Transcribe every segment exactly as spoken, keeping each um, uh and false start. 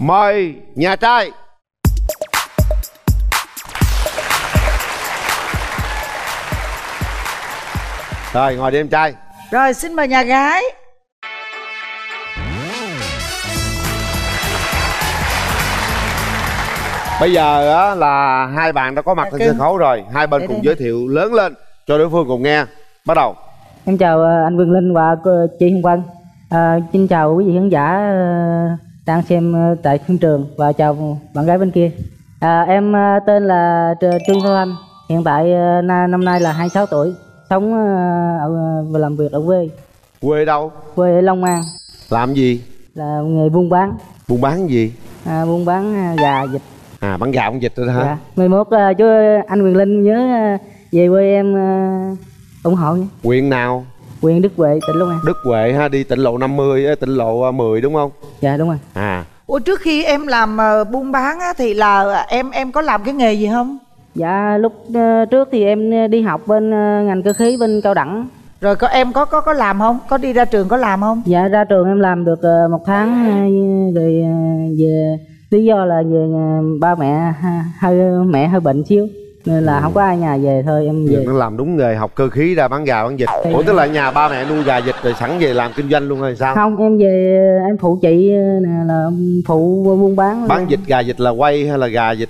Mời nhà trai. Rồi ngồi đi em trai. Rồi xin mời nhà gái. Bây giờ á, là hai bạn đã có mặt trên sân khấu rồi. Hai bên để cùng đây giới thiệu lớn lên cho đối phương cùng nghe. Bắt đầu. Em chào anh Quyền Linh và chị Hồng Vân. À, xin chào quý vị khán giả đang xem tại phim trường. Và chào bạn gái bên kia. à, Em tên là Trương Thơ Anh. Hiện tại năm nay là hai mươi sáu tuổi. Sống ở, và làm việc ở quê. Quê đâu? Quê ở Long An. Làm gì? Là nghề buôn bán. Buôn bán gì? À, buôn bán gà, vịt. À, bán gà bán vịt rồi đó hả? Dạ. mười mốt chú anh Quyền Linh nhớ về quê em ủng hộ nhé. Quyền nào? Quyền Đức Huệ, tỉnh Long An. Đức Huệ ha, đi tỉnh lộ năm mươi, tỉnh lộ mười đúng không? Dạ đúng rồi. À. Ủa trước khi em làm buôn bán á, thì là em em có làm cái nghề gì không? Dạ lúc trước thì em đi học bên ngành cơ khí bên cao đẳng. Rồi có em có có có làm không? Có đi ra trường có làm không? Dạ ra trường em làm được một tháng rồi về. Lý do là về ba mẹ hơi mẹ hơi bệnh xíu nên là ừ. không có ai nhà về thôi em về. Nó làm đúng nghề, học cơ khí ra bán gà bán vịt. Ủa tức là nhà ba mẹ nuôi gà vịt rồi sẵn về làm kinh doanh luôn hay sao? Không, em về em phụ chị nè, là phụ buôn bán. Bán vịt gà vịt là quay hay là gà vịt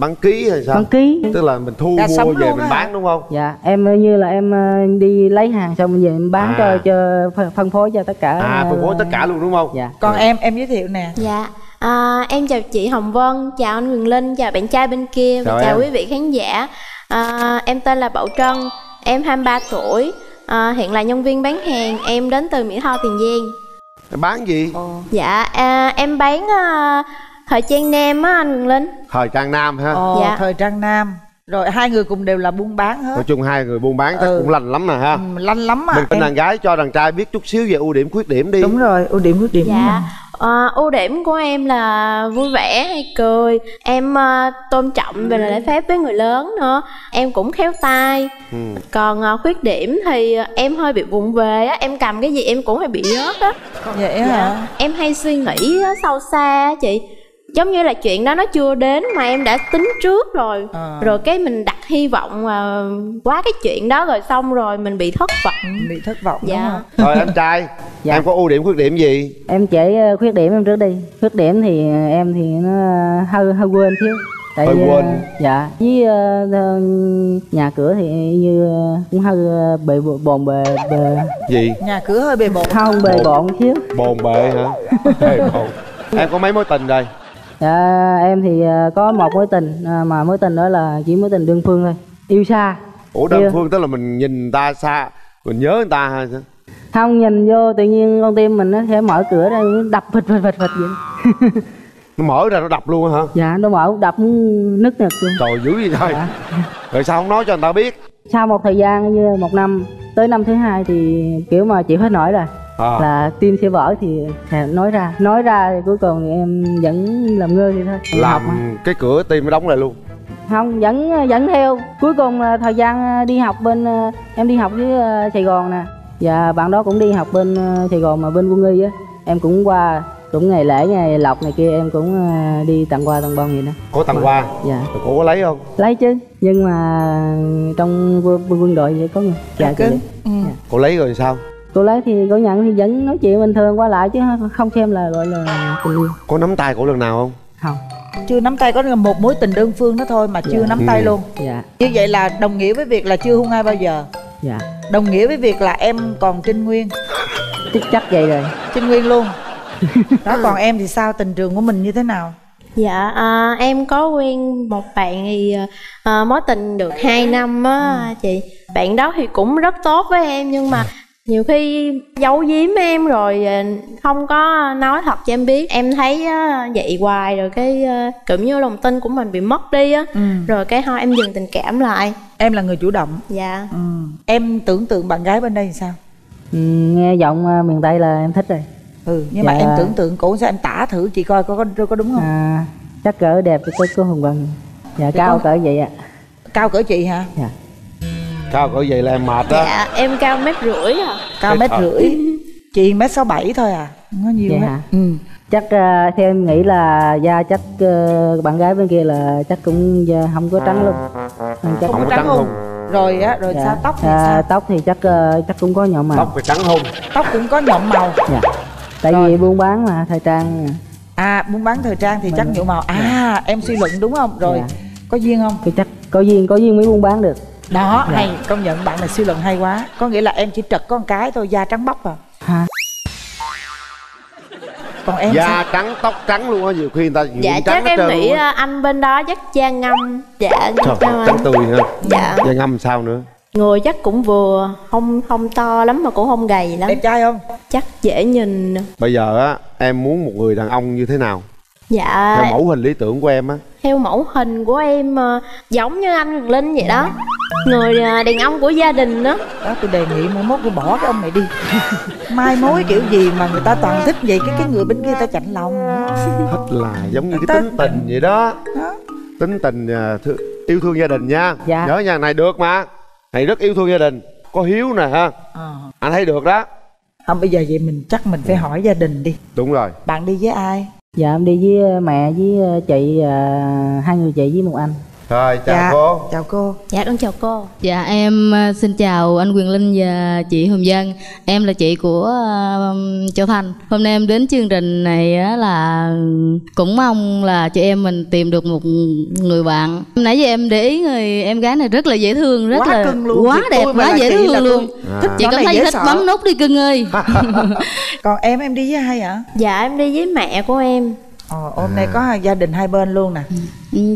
bán ký hay sao? Bán ký. Tức là mình thu mua về mình hả? Bán đúng không? Dạ em như là em đi lấy hàng xong về em bán à. cho cho phân phối cho tất cả. À phân phối tất cả luôn đúng không? Dạ. Còn ừ. em em giới thiệu nè. Dạ. À, em chào chị Hồng Vân, chào anh Quyền Linh, chào bạn trai bên kia và chào, chào quý vị khán giả. à, Em tên là Bậu Trân, em hai mươi ba tuổi, à, hiện là nhân viên bán hàng, em đến từ Mỹ Tho, Tiền Giang. Em bán gì? Ồ. Dạ, à, em bán uh, thời trang nam á anh Quyền Linh. Thời trang nam ha? Ồ, dạ. Thời trang nam. Rồi hai người cùng đều là buôn bán hết. Nói chung hai người buôn bán ừ. cũng lành lắm nè ha. Ừ, lành lắm à. Mình bên đàn gái cho đàn trai biết chút xíu về ưu điểm khuyết điểm đi. Đúng rồi, ưu điểm khuyết điểm. Dạ. À, ưu điểm của em là vui vẻ hay cười. Em uh, tôn trọng về lễ phép với người lớn nữa. Em cũng khéo tay. ừ. Còn uh, khuyết điểm thì uh, em hơi bị vụng về á. Em cầm cái gì em cũng hay bị rớt á. Vậy dạ. hả? Em hay suy nghĩ uh, sâu xa chị. Giống như là chuyện đó nó chưa đến mà em đã tính trước rồi. à. Rồi cái mình đặt hy vọng uh, quá cái chuyện đó rồi xong rồi mình bị thất vọng. Bị thất vọng dạ. đúng không? Rồi anh trai. Dạ. Em có ưu điểm khuyết điểm gì? Em chỉ khuyết điểm em trước đi. Khuyết điểm thì em thì nó hơi hơi quên thiếu. Tại hơi quên. Uh, dạ. Với uh, nhà cửa thì như uh, cũng hơi bề bồn bề bề. Gì? Nhà cửa hơi bề bộn. Không bề bộn thiếu. Bồn bề hả? Bề bộn. Em có mấy mối tình rồi? Dạ em thì có một mối tình mà mối tình đó là chỉ mối tình đơn phương thôi. Yêu xa. Ủa đơn yêu. Phương tức là mình nhìn người ta xa mình nhớ người ta hay sao? Không, nhìn vô tự nhiên con tim mình nó sẽ mở cửa ra đập phịch phịch phịch phịch vậy. Nó mở ra nó đập luôn hả? Dạ nó mở đập nứt nực luôn. Trời dữ vậy thôi. Dạ. Rồi sao không nói cho người ta biết? Sau một thời gian như một năm, tới năm thứ hai thì kiểu mà chịu hết nổi rồi. À. Là tim sẽ vỡ thì nói ra. Nói ra thì cuối cùng thì em vẫn làm ngơ vậy thôi. Em làm cái cửa tim nó đóng lại luôn. Không, vẫn vẫn theo. Cuối cùng là thời gian đi học bên, em đi học với Sài Gòn nè. Và bạn đó cũng đi học bên Sài Gòn mà bên Quân Y á. Em cũng qua, cũng ngày lễ, ngày lộc này kia em cũng đi tặng quà tặng bon vậy đó. Có tặng quà? Dạ. Cô có lấy không? Lấy chứ. Nhưng mà trong quân đội vậy có người. Dạ, dạ. Cô lấy rồi sao? Cô lấy thì cô nhận thì vẫn nói chuyện bình thường qua lại chứ không xem là gọi là tình yêu. Có nắm tay cổ lần nào không? Không. Chưa nắm tay, có một mối tình đơn phương đó thôi mà chưa dạ. nắm tay ừ. luôn. Dạ. Như vậy là đồng nghĩa với việc là chưa hôn ai bao giờ. Dạ. Đồng nghĩa với việc là em còn trinh nguyên. Chắc chắc vậy rồi. Trinh nguyên luôn. Đó, còn em thì sao, tình trường của mình như thế nào? Dạ à, em có quen một bạn thì à, mối tình được hai năm á ừ. chị. Bạn đó thì cũng rất tốt với em nhưng mà nhiều khi giấu giếm em rồi không có nói thật cho em biết. Em thấy vậy hoài rồi cái cảm như lòng tin của mình bị mất đi á. ừ. Rồi cái thôi em dừng tình cảm lại. Em là người chủ động. Dạ. ừ. Em tưởng tượng bạn gái bên đây thì sao? Ừ, nghe giọng miền Tây là em thích rồi. Ừ nhưng dạ. mà em tưởng tượng cổ sao em tả thử chị coi có có, có đúng không? À, chắc cỡ đẹp thì có Hồng Vân. Dạ chị cao có... cỡ vậy ạ. À. Cao cỡ chị hả? Dạ. Cao cỡ vậy là em mệt đó. Dạ, em cao mét rưỡi à. Cao mét rưỡi. Chị mét sáu bảy thôi à. Không có nhiều vậy hết. Hả? Ừ. Chắc uh, theo em nghĩ là da chắc uh, bạn gái bên kia là chắc cũng uh, không có trắng luôn. Chắc không có trắng không? Rồi á, rồi dạ. Sao tóc thì à, sao? Tóc thì chắc uh, chắc cũng có nhộm màu. Tóc thì trắng không? Tóc cũng có nhộm màu. Dạ. Tại rồi. Vì buôn bán mà thời trang. À, buôn bán thời trang thì mình... chắc nhộm màu. À, dạ. Em suy luận đúng không? Rồi, dạ. Có duyên không? Thì chắc có duyên, có duyên mới buôn bán được. Đó, dạ. Hay, công nhận bạn này suy luận hay quá. Có nghĩa là em chỉ trật có một cái thôi, da trắng bóc à? Hả? Còn em da sao? Trắng, tóc trắng luôn á, nhiều khi người ta nhìn dạ, trắng hết trơn. Dạ, chắc em nghĩ anh bên đó chắc da ngâm. Dạ, trời, trắng tươi hơn. Dạ. Da ngâm sao nữa? Người chắc cũng vừa, không không to lắm mà cũng không gầy lắm. Đẹp trai không? Chắc dễ nhìn. Bây giờ á, em muốn một người đàn ông như thế nào? Dạ. Theo mẫu hình lý tưởng của em á. Theo mẫu hình của em giống như anh Quyền Linh vậy đó. Người đàn ông của gia đình đó. Đó, tôi đề nghị mai mốt tôi bỏ cái ông này đi. Mai mối kiểu gì mà người ta toàn thích vậy, cái cái người bên kia ta chạnh lòng. Thích là giống như cái tính tình vậy đó, đó. Tính tình yêu thương gia đình nha, dạ. Nhớ nha, này được mà. Này rất yêu thương gia đình, có hiếu nè ha à. Anh thấy được đó. Không, bây giờ vậy mình chắc mình phải hỏi gia đình đi. Đúng rồi. Bạn đi với ai? Dạ em đi với mẹ với chị, hai người chị với một anh. Rồi, chào dạ, cô. Chào cô. Dạ, con chào cô. Dạ, em xin chào anh Quyền Linh và chị Hồng Vân. Em là chị của uh, Châu Thanh. Hôm nay em đến chương trình này là cũng mong là cho em mình tìm được một người bạn. Nãy giờ em để ý người em gái này rất là dễ thương, rất quá là cưng luôn. Quá chị đẹp, quá dễ thương là luôn. À. Thích chị có thấy thích sợ. Bấm nút đi cưng ơi. Còn em em đi với ai ạ? Dạ, em đi với mẹ của em. Ờ, hôm à. Nay có gia đình hai bên luôn nè.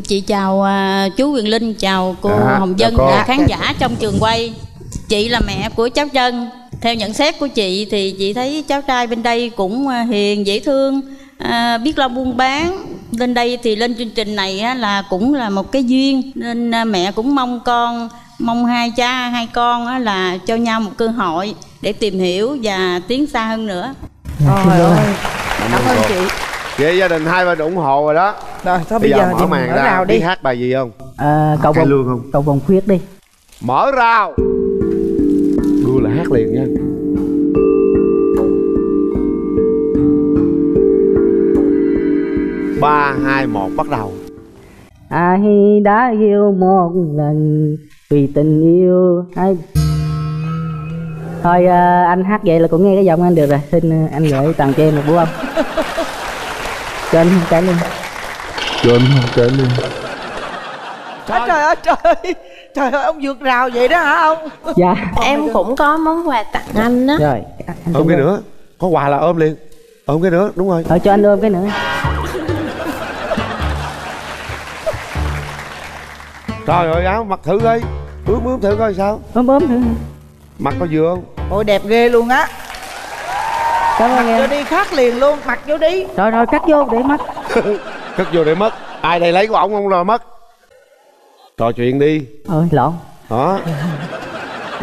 Chị chào uh, chú Quyền Linh, chào cô à, Hồng Vân, à, khán giả chào. Trong trường quay. Chị là mẹ của cháu Trân. Theo nhận xét của chị thì chị thấy cháu trai bên đây cũng hiền, dễ thương, uh, biết lo buôn bán. Lên đây thì lên chương trình này á, là cũng là một cái duyên. Nên uh, mẹ cũng mong con, mong hai cha, hai con á, là cho nhau một cơ hội để tìm hiểu và tiến xa hơn nữa. Trời ơi, cảm ơn chị. Vậy gia đình hai bên ủng hộ rồi đó. Rồi, thôi bây, bây giờ, giờ mở màn ra, rào đi. Biết hát bài gì không? À, cậu vòng lương không? Cậu vòng khuyết đi. Mở rào. Đưa là hát liền nha. ba, hai, một, bắt đầu. Ai đã yêu một lần vì tình yêu ai... Thôi à, anh hát vậy là cũng nghe cái giọng anh được rồi. Xin anh gửi tặng cho em một bữa ông. Cho anh không cái luôn. Cho anh không cái luôn. Trời ơi trời ơi. Trời ơi ông vượt rào vậy đó hả ông? Dạ. Em cũng có món quà tặng anh đó. Rồi. Ôm cái nữa. Có quà là ôm liền. Ôm cái nữa đúng rồi. Thôi cho anh ôm cái nữa. Trời ơi áo mặc thử đi. Ướm ướm thử coi sao. Ướm ướm thử. Mặc có vừa không? Ôi đẹp ghê luôn á. Mặc vô đi khác liền luôn, mặc vô đi. Rồi rồi cắt vô để mất. Cắt vô để mất. Ai đây lấy của ổng không rồi mất. Trò chuyện đi. Ôi lộn. Đó.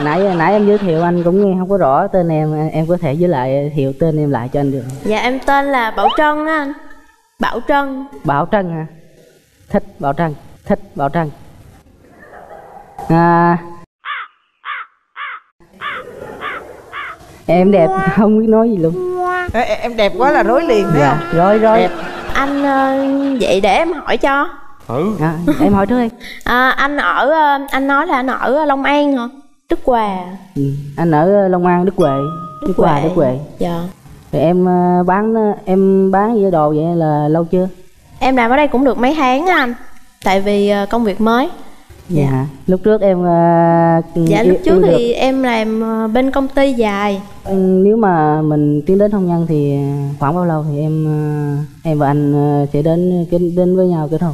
Nãy nãy em giới thiệu anh cũng nghe không có rõ tên em, em có thể với lại thiệu tên em lại cho anh được. Dạ em tên là Bậu Trân á anh. Bậu Trân. Bậu Trân hả? Thích Bậu Trân, thích Bậu Trân. À em đẹp không biết nói gì luôn. Ê, em đẹp quá là rối liền đấy. Dạ, không rồi rồi đẹp. Anh vậy để em hỏi cho. Ừ à, em hỏi trước đi. À, anh ở anh nói là anh ở Long An hả? Đức Hòa. Ừ, anh ở Long An Đức Huệ. Đức Hòa Đức Huệ. Dạ. Rồi em bán em bán gì đồ vậy là lâu chưa? Em làm ở đây cũng được mấy tháng á anh. Tại vì công việc mới. Dạ. Dạ lúc trước em uh, dạ yêu, lúc trước thì được. Em làm uh, bên công ty dài. Ừ, nếu mà mình tiến đến hôn nhân thì khoảng bao lâu thì em uh, em và anh uh, sẽ đến đến với nhau kết hôn?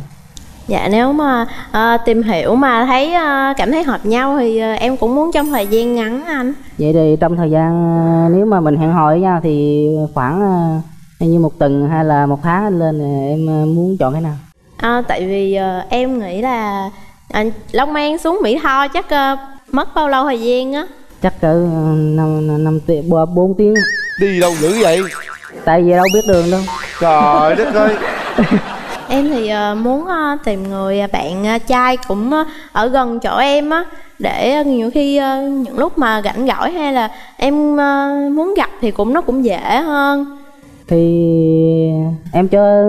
Dạ nếu mà uh, tìm hiểu mà thấy uh, cảm thấy hợp nhau thì uh, em cũng muốn trong thời gian ngắn anh. Vậy thì trong thời gian uh, nếu mà mình hẹn hò với nhau thì khoảng uh, như một tuần hay là một tháng anh lên thì em uh, muốn chọn cái nào? À, tại vì uh, em nghĩ là à, Long An xuống Mỹ Tho chắc uh, mất bao lâu thời gian á? Chắc cỡ năm, năm, bốn tiếng. Đi đâu dữ vậy? Tại vì đâu biết đường đâu. Trời đất ơi. Em thì uh, muốn uh, tìm người bạn uh, trai cũng uh, ở gần chỗ em á. Để uh, nhiều khi uh, những lúc mà rảnh rỗi hay là em uh, muốn gặp thì cũng nó cũng dễ hơn. Thì em chơi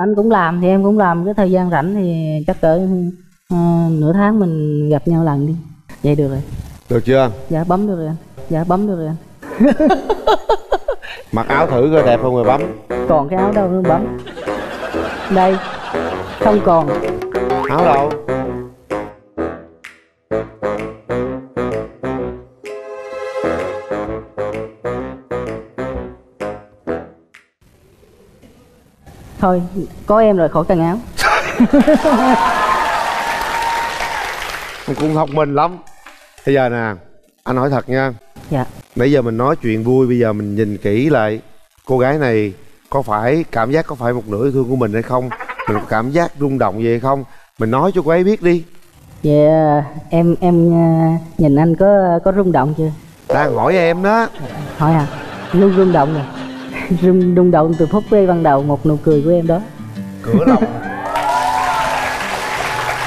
anh cũng làm thì em cũng làm, cái thời gian rảnh thì chắc cỡ uh, nửa tháng mình gặp nhau lần đi. Vậy được rồi. Được chưa? Dạ bấm được rồi anh. Dạ bấm được rồi anh. Mặc áo thử coi đẹp không rồi bấm. Còn cái áo đâu nữa bấm. Đây. Không còn. Áo đâu? Thôi, có em rồi khỏi cần áo. Cũng thông minh lắm. Bây giờ nè, anh hỏi thật nha. Dạ. Nãy giờ mình nói chuyện vui, bây giờ mình nhìn kỹ lại cô gái này, có phải cảm giác có phải một nửa thương của mình hay không? Mình có cảm giác rung động gì hay không? Mình nói cho cô ấy biết đi. Dạ, em em nhìn anh có có rung động chưa? Đang hỏi em đó. Hỏi à? Luôn rung động rồi. Rung, rung động từ phút giây ban đầu một nụ cười của em đó. Cửa lòng.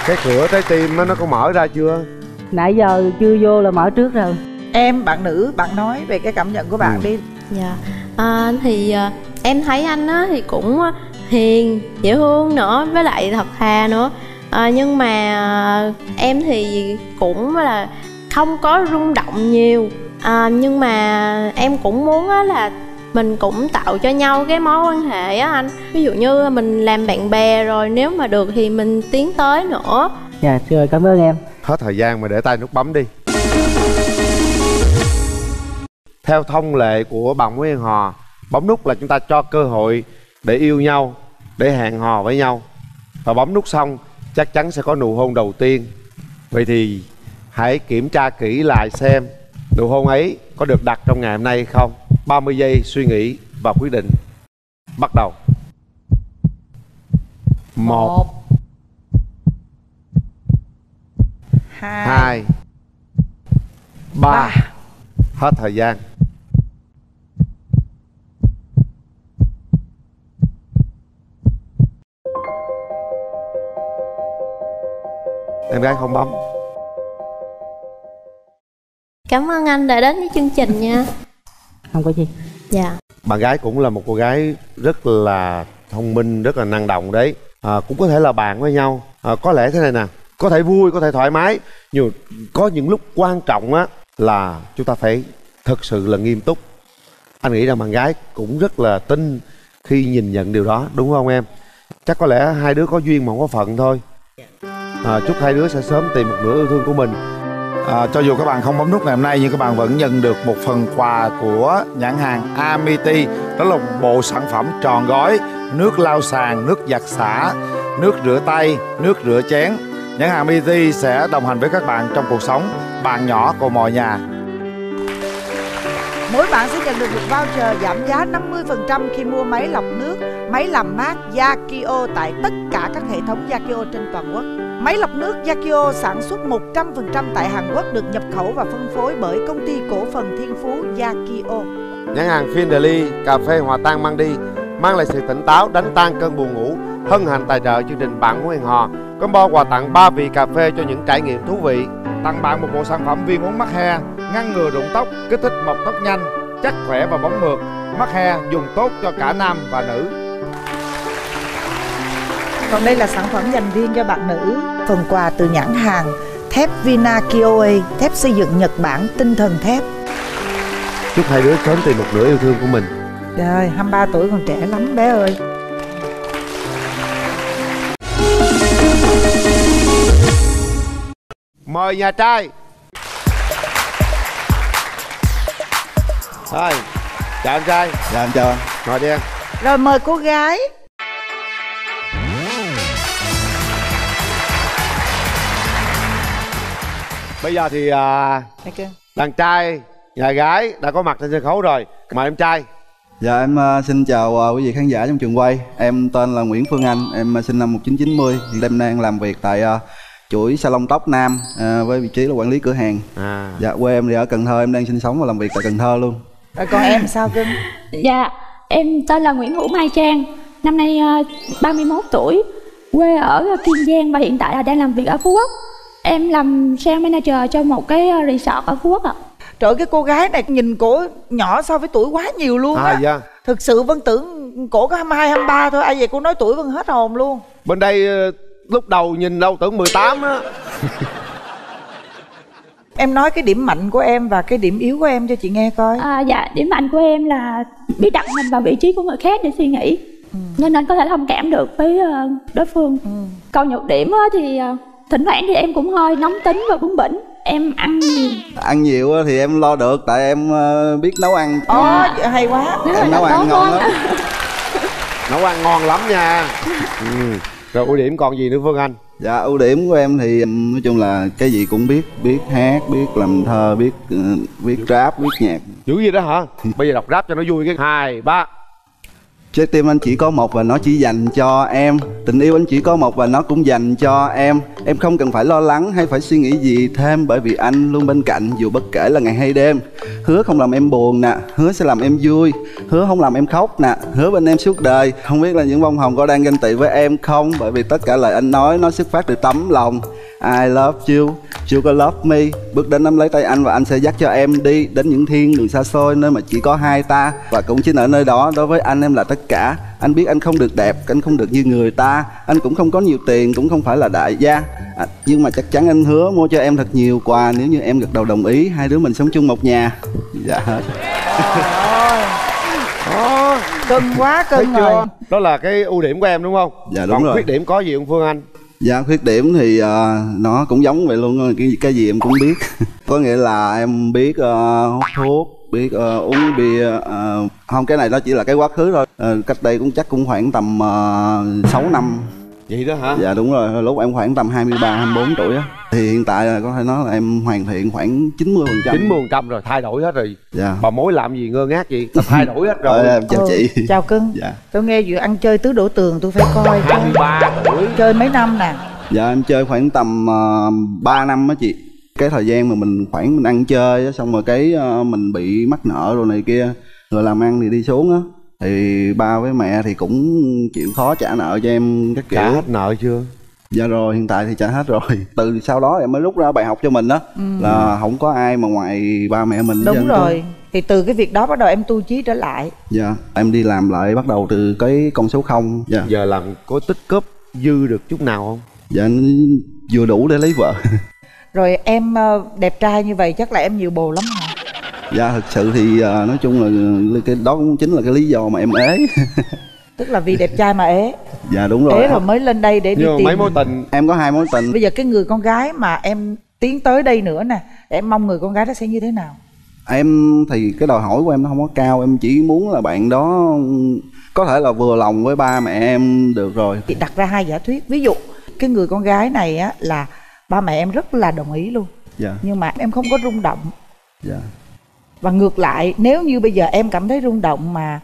Cái cửa trái tim đó, nó có mở ra chưa? Nãy giờ chưa vô là mở trước rồi. Em, bạn nữ, bạn nói về cái cảm nhận của bạn ừ. đi. Dạ à, thì à, em thấy anh á, thì cũng hiền, dễ thương nữa, với lại thật thà nữa à, nhưng mà à, em thì cũng là không có rung động nhiều à, nhưng mà em cũng muốn á, là mình cũng tạo cho nhau cái mối quan hệ á anh. Ví dụ như mình làm bạn bè rồi, nếu mà được thì mình tiến tới nữa. Dạ, rồi cảm ơn em. Hết thời gian mà để tay nút bấm đi. Theo thông lệ của bạn Nguyễn Hẹn Hò, bấm nút là chúng ta cho cơ hội để yêu nhau, để hẹn hò với nhau. Và bấm nút xong chắc chắn sẽ có nụ hôn đầu tiên. Vậy thì hãy kiểm tra kỹ lại xem nụ hôn ấy có được đặt trong ngày hôm nay không. ba mươi giây suy nghĩ và quyết định. Bắt đầu. Một, hai, hai ba. ba. Hết thời gian. Em gái không bấm. Cảm ơn anh đã đến với chương trình nha. Không có gì. Dạ. Bạn gái cũng là một cô gái rất là thông minh, rất là năng động đấy à, cũng có thể là bạn với nhau à, có lẽ thế này nè, có thể vui, có thể thoải mái, nhưng có những lúc quan trọng á là chúng ta phải thật sự là nghiêm túc. Anh nghĩ rằng bạn gái cũng rất là tin khi nhìn nhận điều đó, đúng không em? Chắc có lẽ hai đứa có duyên mà không có phận thôi à, chúc hai đứa sẽ sớm tìm một nửa yêu thương của mình. À, cho dù các bạn không bấm nút ngày hôm nay nhưng các bạn vẫn nhận được một phần quà của nhãn hàng Amity. Đó là một bộ sản phẩm trọn gói: nước lau sàn, nước giặt xả, nước rửa tay, nước rửa chén. Nhãn hàng Amity sẽ đồng hành với các bạn trong cuộc sống. Bạn nhỏ cò mồi nhà. Mỗi bạn sẽ nhận được một voucher giảm giá năm mươi phần trăm khi mua máy lọc nước, máy làm mát Yakio tại tất cả các hệ thống Yakio trên toàn quốc. Máy lọc nước Yakio sản xuất một trăm phần trăm tại Hàn Quốc, được nhập khẩu và phân phối bởi công ty cổ phần Thiên Phú Yakio. Nhãn hàng Finderly, cà phê hòa tan mang đi, mang lại sự tỉnh táo, đánh tan cơn buồn ngủ. Hân hạnh tài trợ chương trình Bạn Muốn Hẹn Hò, combo quà tặng ba vị cà phê cho những trải nghiệm thú vị. Tặng bạn một bộ sản phẩm viên uống Max Hair, ngăn ngừa rụng tóc, kích thích mọc tóc nhanh, chắc khỏe và bóng mượt. Max Hair dùng tốt cho cả nam và nữ. Còn đây là sản phẩm dành riêng cho bạn nữ. Phần quà từ nhãn hàng thép Vina Kioe, thép xây dựng Nhật Bản, tinh thần thép. Chúc hai đứa sớm tìm một nửa yêu thương của mình. Trời ơi, hai mươi ba tuổi còn trẻ lắm bé ơi. Mời nhà trai. Thôi, chào anh trai. Dạ em chào anh. Ngồi đi em. Rồi mời cô gái. Bây giờ thì uh, đàn trai, nhà gái đã có mặt trên sân khấu rồi. Mời em trai. Dạ em uh, xin chào uh, quý vị khán giả trong trường quay. Em tên là Nguyễn Phương Anh, em uh, sinh năm một nghìn chín trăm chín mươi. Hiện em đang làm việc tại uh, chuỗi salon tóc nam uh, với vị trí là quản lý cửa hàng à. Dạ quê em thì ở Cần Thơ, em đang sinh sống và làm việc tại Cần Thơ luôn. Rồi còn em sao cưng? Dạ em tên là Nguyễn Hữu Mai Trang, năm nay uh, ba mươi mốt tuổi, quê ở Kiên Giang và hiện tại là đang làm việc ở Phú Quốc. Em làm sales manager cho một cái resort ở Phú Quốc ạ. Trời ơi, cái cô gái này nhìn cổ nhỏ so với tuổi quá nhiều luôn á. À, dạ. Thực sự Vân tưởng cổ có hai mươi hai, hai mươi ba thôi. Ai vậy cô nói tuổi Vân hết hồn luôn. Bên đây lúc đầu nhìn đâu tưởng mười tám á. Em nói cái điểm mạnh của em và cái điểm yếu của em cho chị nghe coi. À, dạ, điểm mạnh của em là biết đặt mình vào vị trí của người khác để suy nghĩ. Ừ. Nên anh có thể thông cảm được với đối phương. Ừ. Còn nhược điểm thì thỉnh thoảng thì em cũng hơi nóng tính và bướng bỉnh. Em ăn nhiều. Ăn nhiều thì em lo được, tại em biết nấu ăn. Ồ, à, à, hay quá. Nếu em nấu ăn ngon lắm. Nấu ăn ngon lắm nha. Ừ. Rồi ưu điểm còn gì nữa Phương Anh? Dạ, ưu điểm của em thì nói chung là cái gì cũng biết. Biết hát, biết làm thơ, biết biết rap, biết nhạc. Dữ gì đó hả? Bây giờ đọc rap cho nó vui cái. Hai, ba. Trái tim anh chỉ có một và nó chỉ dành cho em. Tình yêu anh chỉ có một và nó cũng dành cho em. Em không cần phải lo lắng hay phải suy nghĩ gì thêm, bởi vì anh luôn bên cạnh dù bất kể là ngày hay đêm. Hứa không làm em buồn nè, hứa sẽ làm em vui. Hứa không làm em khóc nè, hứa bên em suốt đời. Không biết là những bông hồng có đang ganh tị với em không, bởi vì tất cả lời anh nói nó xuất phát từ tấm lòng. I love you, you can love me. Bước đến nắm lấy tay anh và anh sẽ dắt cho em đi đến những thiên đường xa xôi, nơi mà chỉ có hai ta. Và cũng chính ở nơi đó, đối với anh em là tất cả. Anh biết anh không được đẹp, anh không được như người ta. Anh cũng không có nhiều tiền, cũng không phải là đại gia à, nhưng mà chắc chắn anh hứa mua cho em thật nhiều quà nếu như em gật đầu đồng ý. Hai đứa mình sống chung một nhà. Dạ hết. Ôi, cưng quá cưng rồi. Đó là cái ưu điểm của em đúng không? Dạ đúng. Còn rồi, khuyết điểm có gì không Phương Anh? Dạ khuyết điểm thì uh, nó cũng giống vậy luôn, cái, cái gì em cũng biết. Có nghĩa là em biết uh, hút thuốc, biết uh, uống bia. Uh, không, cái này nó chỉ là cái quá khứ thôi. Uh, cách đây cũng chắc cũng khoảng tầm uh, sáu năm. Vậy đó hả? Dạ đúng rồi, lúc em khoảng tầm hai mươi ba, hai mươi bốn tuổi á. Thì hiện tại là có thể nói là em hoàn thiện khoảng chín mươi phần trăm. chín mươi phần trăm rồi, thay đổi hết rồi. Dạ. Bà mối làm gì ngơ ngác gì, thay đổi hết rồi. Ờ, chào chị. Ừ, chào cưng. Dạ. Tôi nghe vừa ăn chơi tứ đổ tường tôi phải coi. hai mươi ba tuổi. Chơi mấy năm nè? Dạ em chơi khoảng tầm uh, ba năm á chị. Cái thời gian mà mình khoảng mình ăn chơi xong rồi cái uh, mình bị mắc nợ rồi này kia. Rồi làm ăn thì đi xuống á. Thì ba với mẹ thì cũng chịu khó trả nợ cho em các kiểu. Trả hết nợ chưa? Dạ rồi, hiện tại thì trả hết rồi. Từ sau đó em mới rút ra bài học cho mình đó. Ừ. Là không có ai mà ngoài ba mẹ mình. Đúng rồi tôi. Thì từ cái việc đó bắt đầu em tu chí trở lại. Dạ, em đi làm lại bắt đầu từ cái con số không. Dạ. Giờ làm có tích cóp dư được chút nào không? Dạ, vừa đủ để lấy vợ. Rồi em đẹp trai như vậy chắc là em nhiều bồ lắm hả? Dạ thực sự thì nói chung là cái đó cũng chính là cái lý do mà em ế. Tức là vì đẹp trai mà ế. Dạ đúng rồi. Ế rồi mới lên đây để đi tìm mấy mối tình. Em có hai mối tình. Bây giờ cái người con gái mà em tiến tới đây nữa nè, em mong người con gái đó sẽ như thế nào? Em thì cái đòi hỏi của em nó không có cao. Em chỉ muốn là bạn đó có thể là vừa lòng với ba mẹ em được rồi. Chị đặt ra hai giả thuyết. Ví dụ cái người con gái này á là ba mẹ em rất là đồng ý luôn. Dạ. Nhưng mà em không có rung động. Dạ. Và ngược lại, nếu như bây giờ em cảm thấy rung động mà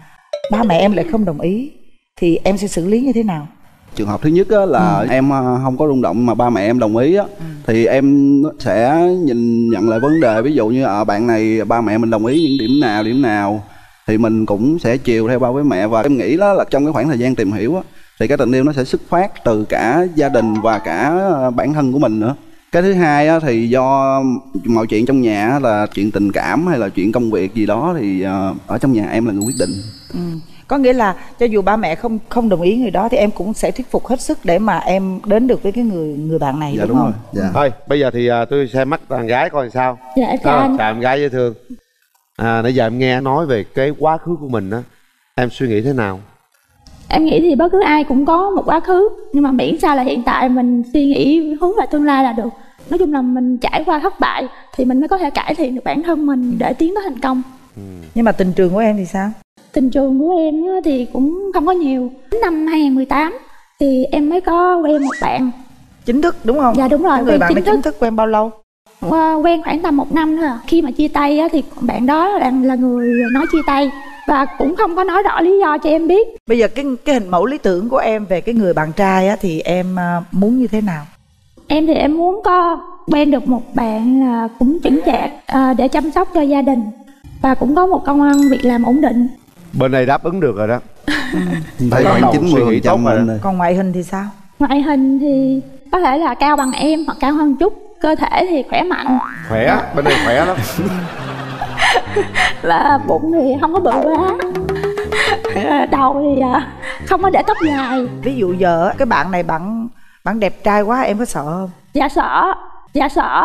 ba mẹ em lại không đồng ý thì em sẽ xử lý như thế nào? Trường hợp thứ nhất là ừ. em không có rung động mà ba mẹ em đồng ý á, ừ. thì em sẽ nhìn nhận lại vấn đề. Ví dụ như ở bạn này ba mẹ mình đồng ý những điểm nào, điểm nào thì mình cũng sẽ chiều theo ba với mẹ. Và em nghĩ đó là trong cái khoảng thời gian tìm hiểu á, thì cái tình yêu nó sẽ xuất phát từ cả gia đình và cả bản thân của mình nữa. Cái thứ hai á, thì do mọi chuyện trong nhà là chuyện tình cảm hay là chuyện công việc gì đó thì ở trong nhà em là người quyết định. Ừ. Có nghĩa là cho dù ba mẹ không không đồng ý người đó thì em cũng sẽ thuyết phục hết sức để mà em đến được với cái người người bạn này. Dạ, đúng, đúng không? Rồi. Dạ. Thôi bây giờ thì uh, tôi xem mắt thằng gái coi làm sao. Dạ chào anh. Chào em gái dễ thương. À, nãy giờ em nghe nói về cái quá khứ của mình á, em suy nghĩ thế nào? Em nghĩ thì bất cứ ai cũng có một quá khứ, nhưng mà miễn sao là hiện tại mình suy nghĩ hướng về tương lai là được. Nói chung là mình trải qua thất bại thì mình mới có thể cải thiện được bản thân mình để tiến tới thành công. Ừ. Nhưng mà tình trường của em thì sao? Tình trường của em thì cũng không có nhiều. Năm hai nghìn mười tám thì em mới có quen một bạn chính thức đúng không? Dạ đúng rồi. Người bạn chính, chính thức quen bao lâu? Quen khoảng tầm một năm thôi. Khi mà chia tay thì bạn đó là người nói chia tay và cũng không có nói rõ lý do cho em biết. Bây giờ cái cái hình mẫu lý tưởng của em về cái người bạn trai thì em muốn như thế nào? Em thì em muốn có quen được một bạn là cũng chững chạc để chăm sóc cho gia đình và cũng có một công ăn việc làm ổn định. Bên này đáp ứng được rồi đó. Thấy khoảng chín mươi phần trăm. Còn ngoại hình thì sao? Ngoại hình thì có thể là cao bằng em hoặc cao hơn chút. Cơ thể thì khỏe mạnh. Khỏe, à. Bên này khỏe lắm. Là bụng thì không có bự quá. đầu thì không có để tóc dài. Ví dụ giờ cái bạn này bạn bạn đẹp trai quá, em có sợ không? Dạ sợ, dạ sợ.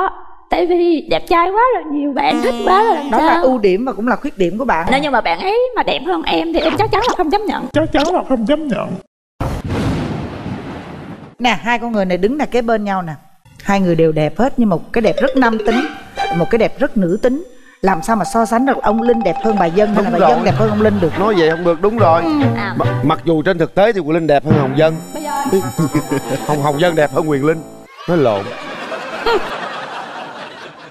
Tại vì đẹp trai quá là nhiều bạn thích quá là làm đó sao? Là ưu điểm và cũng là khuyết điểm của bạn. Nếu như mà bạn ấy mà đẹp hơn em thì em chắc chắn là không chấp nhận. Chắc chắn là không chấp nhận. Nè, hai con người này đứng là kế bên nhau nè. Hai người đều đẹp hết, nhưng một cái đẹp rất nam tính, một cái đẹp rất nữ tính. Làm sao mà so sánh được? Ông Linh đẹp hơn bà Dân hay là bà Dân đẹp hơn ông Linh được? Nói vậy không được, đúng rồi. À. Mặc dù trên thực tế thì Quyền Linh đẹp hơn Hồng Dân. Hồng Hồng Dân đẹp hơn Quyền Linh. Nói lộn.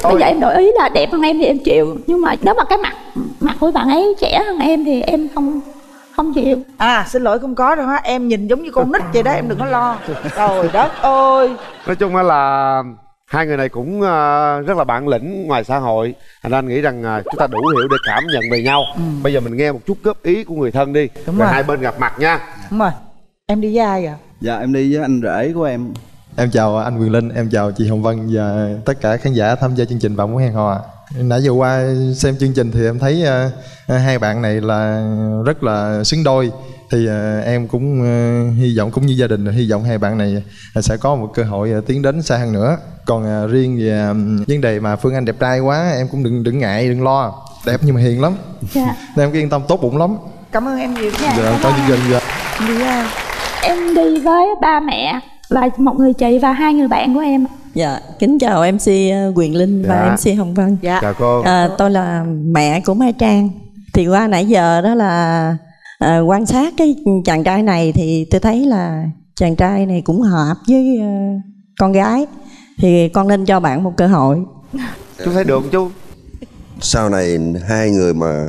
Bây giờ em đổi ý là đẹp hơn em thì em chịu, nhưng mà nếu mà cái mặt mặt của bạn ấy trẻ hơn em thì em không không chịu. À xin lỗi, không có đâu á, em nhìn giống như con nít vậy đó, em đừng có lo. Trời đất ơi. Nói chung là hai người này cũng rất là bản lĩnh ngoài xã hội, thành ra anh nghĩ rằng chúng ta đủ hiểu để cảm nhận về nhau. Ừ. Bây giờ mình nghe một chút góp ý của người thân đi. Đúng rồi, rồi hai bên gặp mặt nha. Đúng rồi. Em đi với ai vậy? Dạ em đi với anh rể của em. Em chào anh Quyền Linh, em chào chị Hồng Vân và tất cả khán giả tham gia chương trình Bạn Muốn Hẹn Hò. Nãy vừa qua xem chương trình thì em thấy uh, hai bạn này là rất là xứng đôi. Thì uh, em cũng uh, hy vọng cũng như gia đình hy vọng hai bạn này uh, sẽ có một cơ hội uh, tiến đến xa hơn nữa. Còn uh, riêng về uh, vấn đề mà Phương Anh đẹp trai quá, em cũng đừng đừng ngại, đừng lo. Đẹp nhưng mà hiền lắm. Dạ. Nên em yên tâm, tốt bụng lắm. Cảm ơn em nhiều nha. Dạ, có chương trình. Em đi với ba mẹ và một người chị và hai người bạn của em. Dạ, kính chào em xê Quyền Linh dạ. và em xê Hồng Vân. Dạ. Chào cô. À, tôi là mẹ của Mai Trang. Thì qua nãy giờ đó là à, quan sát cái chàng trai này thì tôi thấy là chàng trai này cũng hợp với uh, con gái. Thì con nên cho bạn một cơ hội. Chú thấy được không chú? Sau này hai người mà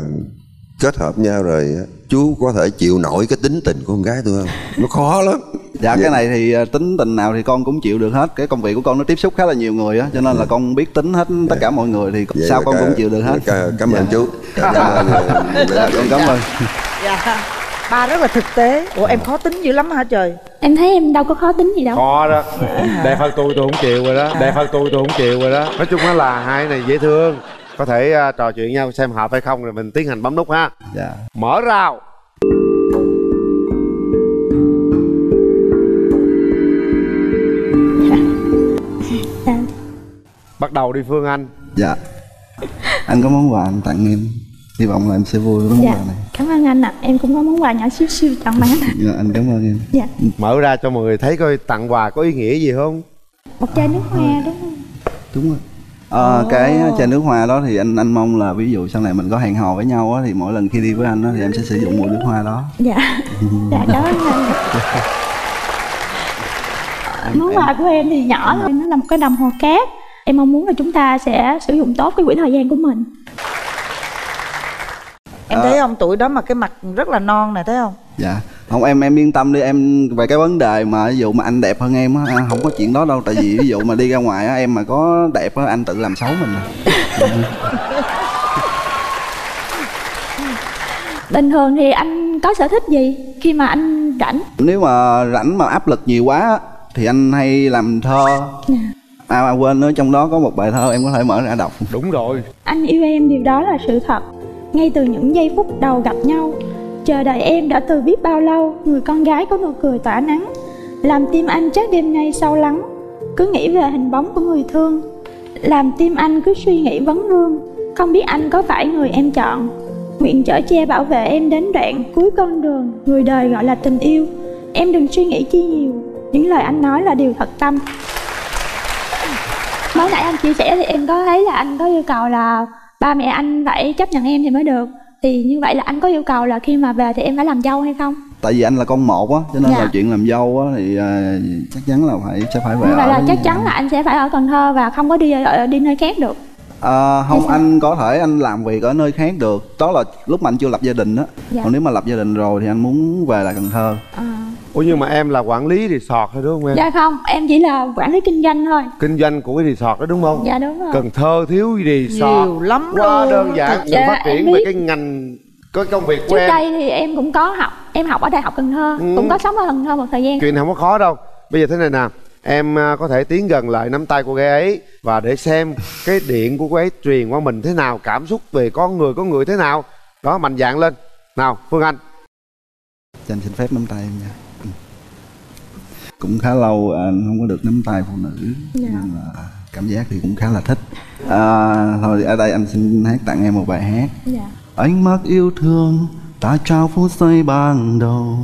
kết hợp nhau rồi, chú có thể chịu nổi cái tính tình của con gái tôi không? Nó khó lắm. Dạ, dạ cái này thì tính tình nào thì con cũng chịu được hết. Cái công việc của con nó tiếp xúc khá là nhiều người á, cho nên là con biết tính hết tất cả mọi người thì vậy sao con cả, cũng chịu được hết. Cả, cảm ơn dạ. chú. Cảm ơn. Dạ. Con cảm ơn. Dạ. Ba rất là thực tế. Ủa em khó tính dữ lắm hả trời? Em thấy em đâu có khó tính gì đâu. Khó đó. Đẹp hơn tôi tôi không chịu rồi đó. Đẹp hơn tôi tôi không chịu rồi đó. Nói chung đó là hai này dễ thương. Có thể uh, trò chuyện nhau xem hợp hay không rồi mình tiến hành bấm nút ha. Dạ. Mở rào. Bắt đầu đi Phương Anh. Dạ. Anh có món quà anh tặng em, hy vọng là em sẽ vui với món dạ. quà này. Cảm ơn anh ạ. À. Em cũng có món quà nhỏ xíu xíu tặng bạn. Dạ anh cảm ơn em. Dạ. Mở ra cho mọi người thấy coi tặng quà có ý nghĩa gì không? Một chai nước hoa à, đúng không? Đúng rồi. À, oh. Cái chai nước hoa đó thì anh anh mong là ví dụ sau này mình có hẹn hò với nhau á, thì mỗi lần khi đi với anh đó, thì em sẽ sử dụng mùi nước hoa đó. Dạ. Dạ cảm ơn anh. Món quà của em thì nhỏ thôi, nó là một cái đồng hồ cát. Em mong muốn là chúng ta sẽ sử dụng tốt cái quỹ thời gian của mình. Em à. thấy không, tuổi đó mà cái mặt rất là non nè, thấy không? Dạ. Không em em yên tâm đi em, về cái vấn đề mà ví dụ mà anh đẹp hơn em á, không có chuyện đó đâu. Tại vì ví dụ mà đi ra ngoài á, em mà có đẹp á, anh tự làm xấu mình rồi. Bình thường thì anh có sở thích gì khi mà anh rảnh? Nếu mà rảnh mà áp lực nhiều quá thì anh hay làm thơ. Yeah. À, à quên nữa, trong đó có một bài thơ em có thể mở ra đọc. Đúng rồi. Anh yêu em, điều đó là sự thật. Ngay từ những giây phút đầu gặp nhau, chờ đợi em đã từ biết bao lâu. Người con gái có nụ cười tỏa nắng, làm tim anh chắc đêm nay sâu lắng. Cứ nghĩ về hình bóng của người thương, làm tim anh cứ suy nghĩ vấn vương. Không biết anh có phải người em chọn, nguyện chở che bảo vệ em đến đoạn cuối con đường người đời gọi là tình yêu. Em đừng suy nghĩ chi nhiều, những lời anh nói là điều thật tâm. Mới nãy anh chia sẻ thì em có thấy là anh có yêu cầu là ba mẹ anh phải chấp nhận em thì mới được. Thì như vậy là anh có yêu cầu là khi mà về thì em phải làm dâu hay không? Tại vì anh là con một á, cho nên dạ. là chuyện làm dâu á thì uh, chắc chắn là phải sẽ phải về. Như vậy là chắc chắn là anh sẽ phải ở Cần Thơ và không có đi ở, đi nơi khác được. À, không thế anh sao? Có thể anh làm việc ở nơi khác được. Đó là lúc mà anh chưa lập gia đình á. Dạ. Còn nếu mà lập gia đình rồi thì anh muốn về lại Cần Thơ. À. Ủa nhưng mà em là quản lý resort thôi đúng không em? Dạ không, em chỉ là quản lý kinh doanh thôi. Kinh doanh của cái resort đó đúng không? Dạ đúng rồi. Cần Thơ thiếu resort nhiều lắm luôn. Quá đơn giản. Dạ, phát triển về cái ngành, cái công việc của trước em. Trước đây thì em cũng có học, em học ở Đại học Cần Thơ. Ừ. Cũng có sống ở Cần Thơ một thời gian. Chuyện không có khó đâu. Bây giờ thế này nè, em có thể tiến gần lại nắm tay cô gái ấy và để xem cái điện của cô ấy truyền qua mình thế nào, cảm xúc về con người, con người thế nào. Đó, mạnh dạn lên. Nào Phương Anh. cho anh xin phép nắm tay em nha. Ừ. Cũng khá lâu anh không có được nắm tay phụ nữ, yeah. nên là cảm giác thì cũng khá là thích. À, thôi ở đây anh xin hát tặng em một bài hát. Yeah. Ánh mắt yêu thương ta trao phút giây ban đầu,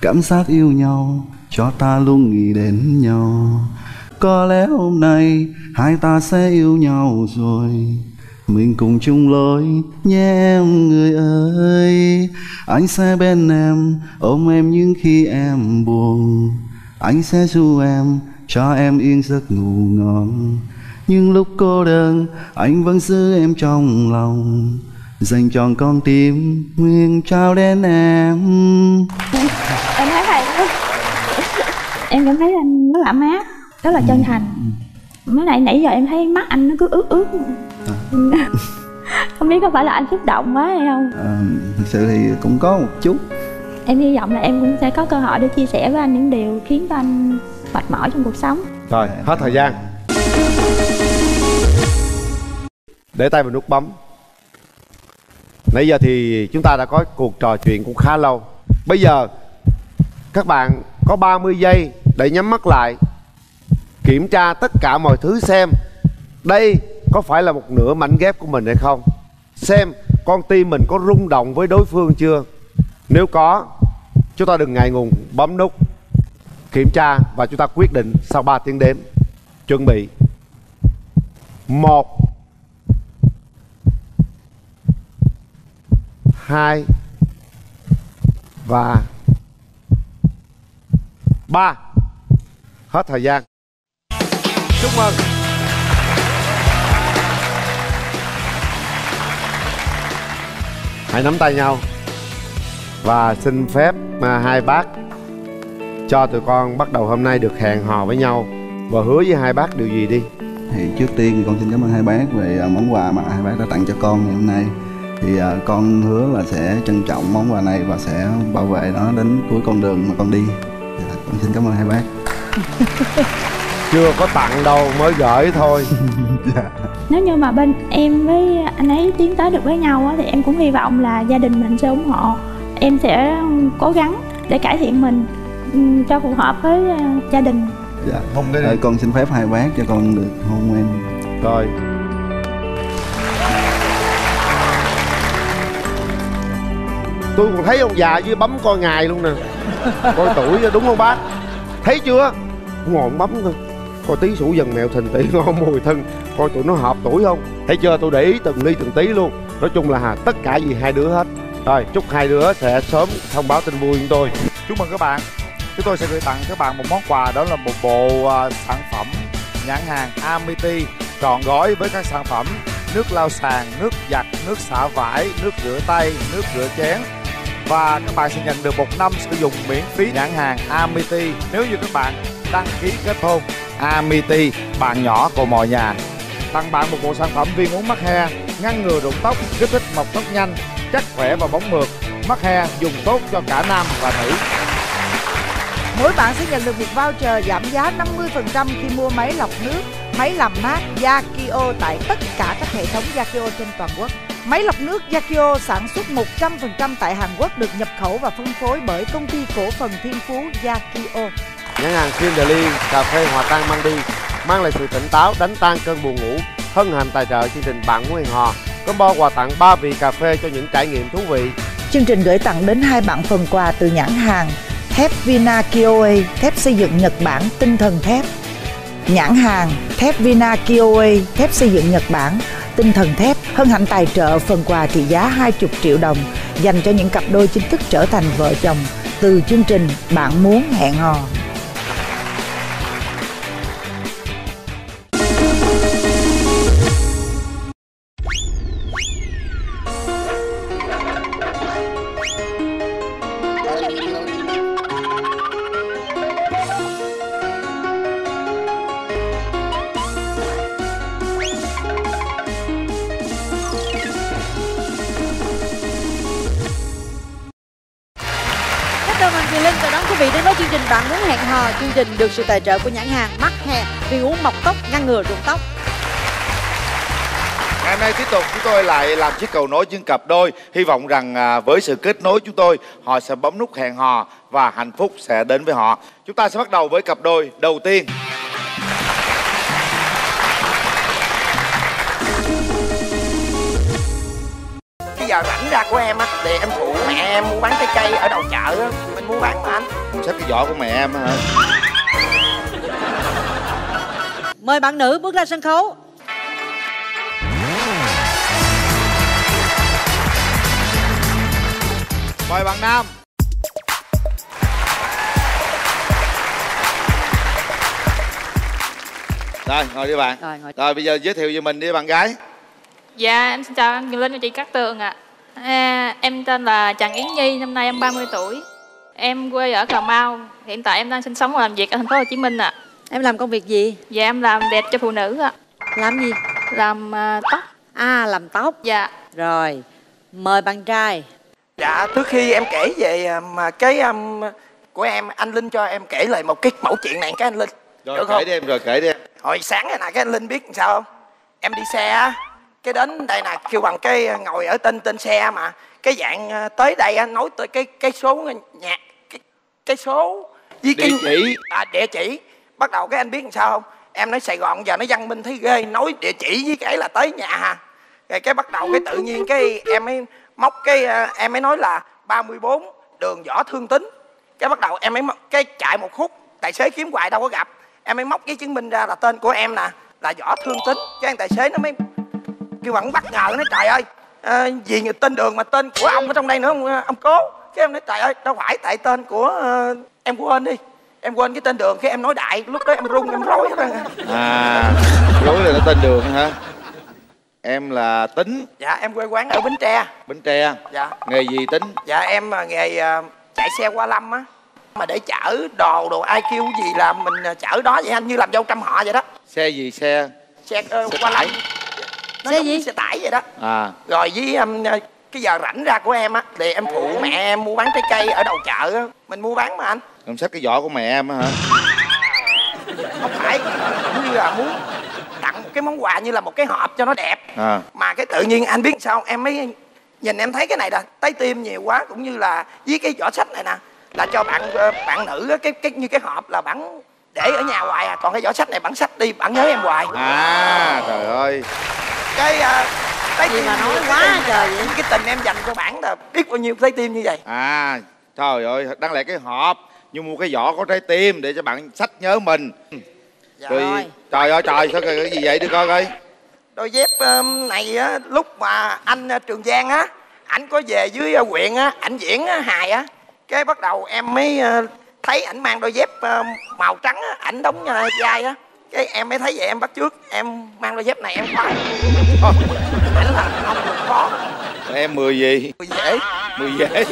cảm giác yêu nhau cho ta luôn nghĩ đến nhau. Có lẽ hôm nay hai ta sẽ yêu nhau rồi, mình cùng chung lối nhé em người ơi. Anh sẽ bên em, ôm em những khi em buồn, anh sẽ ru em, cho em yên giấc ngủ ngon. Nhưng lúc cô đơn, anh vẫn giữ em trong lòng, dành trọn con tim nguyện trao đến em. Em thấy hay quá. Em cảm thấy anh rất là mát, rất là chân thành. Mới nãy nãy giờ em thấy mắt anh nó cứ ướt ướt. À. Không biết có phải là anh xúc động quá hay không? À, thực sự thì cũng có một chút. Em hy vọng là em cũng sẽ có cơ hội để chia sẻ với anh những điều khiến cho anh mệt mỏi trong cuộc sống. Rồi, hết thời gian. Để tay vào nút bấm. Nãy giờ thì chúng ta đã có cuộc trò chuyện cũng khá lâu. Bây giờ các bạn có ba mươi giây để nhắm mắt lại, kiểm tra tất cả mọi thứ xem đây có phải là một nửa mảnh ghép của mình hay không. Xem con tim mình có rung động với đối phương chưa. Nếu có, chúng ta đừng ngại ngùng, bấm nút kiểm tra và chúng ta quyết định sau ba tiếng đếm. Chuẩn bị một hai và ba. Hết thời gian. Chúc mừng. Hãy nắm tay nhau và xin phép mà hai bác cho tụi con bắt đầu hôm nay được hẹn hò với nhau và hứa với hai bác điều gì đi. Thì trước tiên con xin cảm ơn hai bác về món quà mà hai bác đã tặng cho con ngày hôm nay. Thì con hứa là sẽ trân trọng món quà này và sẽ bảo vệ nó đến cuối con đường mà con đi. Thì con xin cảm ơn hai bác. Chưa có tặng đâu, mới gửi thôi. Yeah. Nếu như mà bên em với anh ấy tiến tới được với nhau á, thì em cũng hy vọng là gia đình mình sẽ ủng hộ. Em sẽ cố gắng để cải thiện mình cho phù hợp với gia đình. Dạ, hôn đi. Rồi, con xin phép hai bác cho con được hôn em. Rồi. Tôi còn thấy ông già dưới bấm coi ngày luôn nè. Coi tuổi đúng không bác? Thấy chưa? Ngồi bấm thôi. Coi tí sủ dần mèo thình tỉ ngon mùi thân. Coi tụi nó hợp tuổi không? Thấy chưa, tôi để ý từng ly từng tí luôn. Nói chung là hà, tất cả gì hai đứa hết. Rồi, chúc hai đứa sẽ sớm thông báo tin vui với tôi. Chúc mừng các bạn. Chúng tôi sẽ gửi tặng các bạn một món quà, đó là một bộ uh, sản phẩm nhãn hàng Amity trọn gói với các sản phẩm nước lau sàn, nước giặt, nước xả vải, nước rửa tay, nước rửa chén. Và các bạn sẽ nhận được một năm sử dụng miễn phí nhãn hàng Amity nếu như các bạn đăng ký kết hôn. Amity, bạn nhỏ của mọi nhà. Tặng bạn một bộ sản phẩm viên uống Max Hair ngăn ngừa rụng tóc, kích thích mọc tóc nhanh, chắc khỏe và bóng mượt. Max Hair dùng tốt cho cả nam và nữ. Mỗi bạn sẽ nhận được một voucher giảm giá năm mươi phần trăm khi mua máy lọc nước, máy làm mát Yakio tại tất cả các hệ thống Yakio trên toàn quốc. Máy lọc nước Yakio sản xuất một trăm phần trăm tại Hàn Quốc, được nhập khẩu và phân phối bởi công ty cổ phần Thiên Phú Yakio. Nhãn hàng Kindly, cà phê hòa tan mang đi, mang lại sự tỉnh táo, đánh tan cơn buồn ngủ. Hân hạnh tài trợ chương trình Bạn Muốn Hẹn Hò, combo quà tặng ba vị cà phê cho những trải nghiệm thú vị. Chương trình gửi tặng đến hai bạn phần quà từ nhãn hàng thép Vina Kioe, thép xây dựng Nhật Bản, tinh thần thép. Nhãn hàng thép Vina Kioe, thép xây dựng Nhật Bản, tinh thần thép hân hạnh tài trợ phần quà trị giá hai mươi triệu đồng dành cho những cặp đôi chính thức trở thành vợ chồng từ chương trình Bạn Muốn Hẹn Hò. Bạn Muốn Hẹn Hò, chương trình được sự tài trợ của nhãn hàng Max Hair, viên uống mọc tóc, ngăn ngừa rụng tóc. Ngày hôm nay tiếp tục chúng tôi lại làm chiếc cầu nối dương cặp đôi. Hy vọng rằng với sự kết nối chúng tôi, họ sẽ bấm nút hẹn hò và hạnh phúc sẽ đến với họ. Chúng ta sẽ bắt đầu với cặp đôi đầu tiên. Bây giờ rảnh ra của em á, thì em phụ mẹ em mua bán trái cây ở đầu chợ á. Mình mua bán mà anh. Xách cái giỏ của mẹ em hả? Mời bạn nữ bước ra sân khấu. Mời bạn nam. Rồi, ngồi đi bạn. Rồi, ngồi. Rồi bây giờ giới thiệu về mình đi bạn gái. Dạ, em xin chào anh Quyền Linh và chị Cát Tường ạ. À. À, em tên là Trần Yến Nhi, năm nay em ba mươi tuổi. Em quê ở Cà Mau, hiện tại em đang sinh sống và làm việc ở thành phố Hồ Chí Minh ạ. À. Em làm công việc gì? Dạ, em làm đẹp cho phụ nữ ạ. À. Làm gì? Làm uh, tóc. À, làm tóc. Dạ. Rồi, mời bạn trai. Dạ, trước khi em kể về mà cái um, của em, anh Linh cho em kể lại một cái mẫu chuyện này cái anh Linh. Rồi, được kể không? Đi em, rồi kể đi em. Hồi sáng này nè, cái anh Linh biết làm sao không? Em đi xe, cái đến đây nè, kêu bằng cái ngồi ở tên tên xe mà. Cái dạng tới đây anh nói tới cái cái số nhà, cái, cái số... Với địa cái, chỉ. À, địa chỉ. Bắt đầu cái anh biết làm sao không? Em nói Sài Gòn giờ nó văn minh thấy ghê, nói địa chỉ với cái là tới nhà ha. Rồi cái bắt đầu cái tự nhiên cái em ấy... móc cái em ấy nói là ba mươi bốn đường Võ Thương Tính. Cái bắt đầu em ấy cái chạy một khúc, tài xế kiếm hoài đâu có gặp. Em ấy móc giấy chứng minh ra là tên của em nè là Võ Thương Tính. Cái anh tài xế nó mới kêu bằng bất ngờ, nó nói trời ơi à, vì tên đường mà tên của ông ở trong đây nữa ông, ông cố. Cái em nói trời ơi đâu phải, tại tên của uh, em quên đi, em quên cái tên đường. Cái em nói đại, lúc đó em run em rối hết rồi. À, rối là nó tên đường hả? Em là Tính. Dạ, em quê quán ở Bến Tre. Bến Tre. Dạ. Nghề gì Tính? Dạ, em nghề uh, chạy xe qua lâm á. Mà để chở đồ, đồ ai kêu gì là mình chở đó vậy anh, như làm dâu trăm họ vậy đó. Xe gì xe? Xe, uh, xe qua lâm. Xe gì? Xe tải vậy đó. À. Rồi với um, cái giờ rảnh ra của em á, thì em phụ mẹ em mua bán trái cây ở đầu chợ á. Mình mua bán mà anh. Em xách cái giỏ của mẹ em á hả? Không phải, như là muốn tặng một cái món quà như là một cái hộp cho nó đẹp à. Mà cái tự nhiên anh biết sao em mới nhìn em thấy cái này là trái tim nhiều quá, cũng như là với cái giỏ sách này nè là cho bạn bạn nữ cái cái như cái hộp là bạn để ở nhà hoài à, còn cái giỏ sách này bạn sách đi bạn nhớ em hoài à. Trời ơi cái uh, trái tim mà nói quá trời vậy, cái tình em dành cho bạn là biết bao nhiêu trái tim như vậy à. Trời ơi, đáng lẽ cái hộp nhưng mua cái giỏ có trái tim để cho bạn sách nhớ mình. Dạ rồi. Rồi. Trời ơi trời, sao cái gì vậy đi coi coi. Đôi dép này á, lúc mà anh Trường Giang á, ảnh có về dưới huyện á, ảnh diễn hài á. Cái bắt đầu em mới thấy ảnh mang đôi dép màu trắng á, ảnh đóng vai á. Cái em mới thấy vậy em bắt chước, em mang đôi dép này em khoái. Ảnh là không được khó. Em mười gì? Mười dễ. Mười dễ.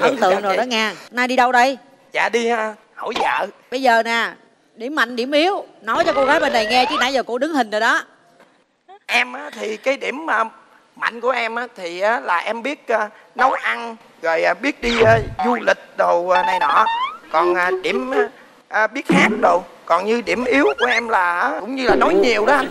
Ấn tượng rồi đó nghe. Nay đi đâu đây? Dạ đi hỏi vợ. Bây giờ nè, điểm mạnh điểm yếu nói cho cô gái bên này nghe chứ nãy giờ cô đứng hình rồi đó. Em á, thì cái điểm mạnh của em á, thì á, là em biết uh, nấu ăn, rồi uh, biết đi uh, du lịch đồ này nọ. Còn uh, điểm uh, biết hát đồ. Còn như điểm yếu của em là cũng như là nói nhiều đó anh.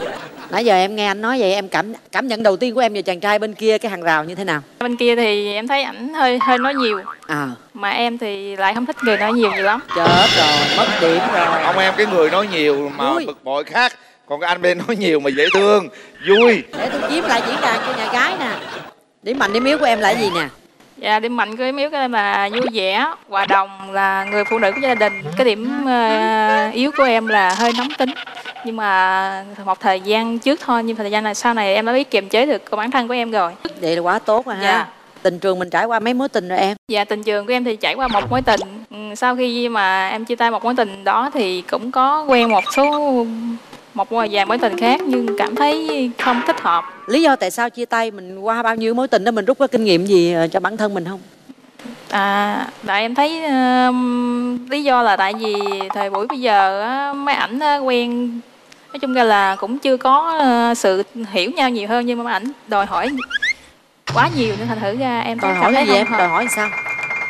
Nãy giờ em nghe anh nói vậy em cảm cảm nhận đầu tiên của em về chàng trai bên kia cái hàng rào như thế nào? Bên kia thì em thấy ảnh hơi hơi nói nhiều. À. Mà em thì lại không thích người nói nhiều nhiều lắm. Chết rồi, mất điểm rồi. Không em cái người nói nhiều mà vui. Bực bội khác. Còn cái anh bên nói nhiều mà dễ thương, vui. Để tôi chiếm lại diễn đàn cho nhà gái nè. Điểm mạnh điểm yếu của em là gì nè? Dạ, điểm mạnh của điểm yếu của em là vui vẻ, hòa đồng, là người phụ nữ của gia đình. Cái điểm uh, yếu của em là hơi nóng tính. Nhưng mà một thời gian trước thôi, nhưng thời gian này sau này em đã biết kiềm chế được của bản thân của em rồi. Vậy là quá tốt rồi ha. Dạ. Tình trường mình trải qua mấy mối tình rồi em? Dạ, tình trường của em thì trải qua một mối tình. Sau khi mà em chia tay một mối tình đó thì cũng có quen một số một vài mối tình khác nhưng cảm thấy không thích hợp. Lý do tại sao chia tay, mình qua bao nhiêu mối tình đó mình rút ra kinh nghiệm gì cho bản thân mình không? À, tại em thấy uh, lý do là tại vì thời buổi bây giờ uh, mấy ảnh uh, quen. Nói chung ra là cũng chưa có uh, sự hiểu nhau nhiều hơn. Nhưng mà mấy ảnh đòi hỏi quá nhiều nên thành thử ra em đòi hỏi cảm thấy gì em? Đòi hỏi sao?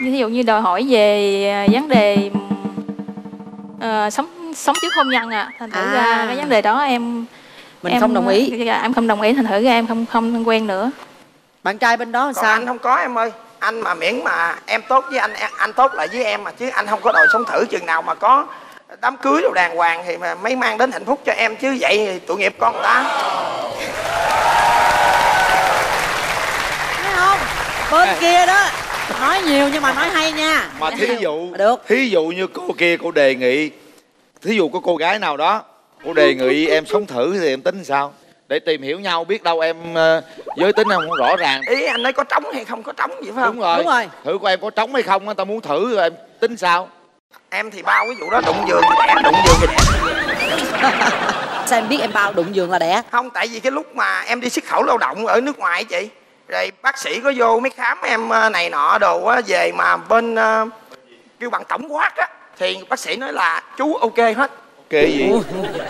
Như thí dụ như đòi hỏi về uh, vấn đề uh, sống sống trước hôn nhân ạ. À. Thành thử à. ra cái vấn đề đó em Mình em, không đồng ý. Em không đồng ý, thành thử ra em không không quen nữa. Bạn trai bên đó là còn sao? Anh không có em ơi. Anh mà miễn mà em tốt với anh, anh tốt lại với em mà. Chứ anh không có đòi sống thử, chừng nào mà có đám cưới đồ đàng hoàng thì mà mới mang đến hạnh phúc cho em. Chứ vậy thì tội nghiệp con người ta. Thấy không? Bên à. kia đó nói nhiều nhưng mà nói hay nha. Mà thí dụ được. Thí dụ như cô kia cô đề nghị, thí dụ có cô gái nào đó cô đề nghị em sống thử thì em tính sao? Để tìm hiểu nhau, biết đâu em uh, giới tính không rõ ràng. Ý anh nói có trống hay không, có trống gì phải không? Đúng rồi, đúng rồi. Thử của em có trống hay không, tao muốn thử rồi em tính sao? Em thì bao cái vụ đó, đụng giường thì đẻ, đụng giường thì đẻ. Sao em biết em bao đụng giường là đẻ? Không, tại vì cái lúc mà em đi xuất khẩu lao động ở nước ngoài chị, rồi bác sĩ có vô mới khám em này nọ đồ á, về mà bên uh, kêu bằng tổng quát á, thì bác sĩ nói là chú ok hết. Ok gì? Ủa?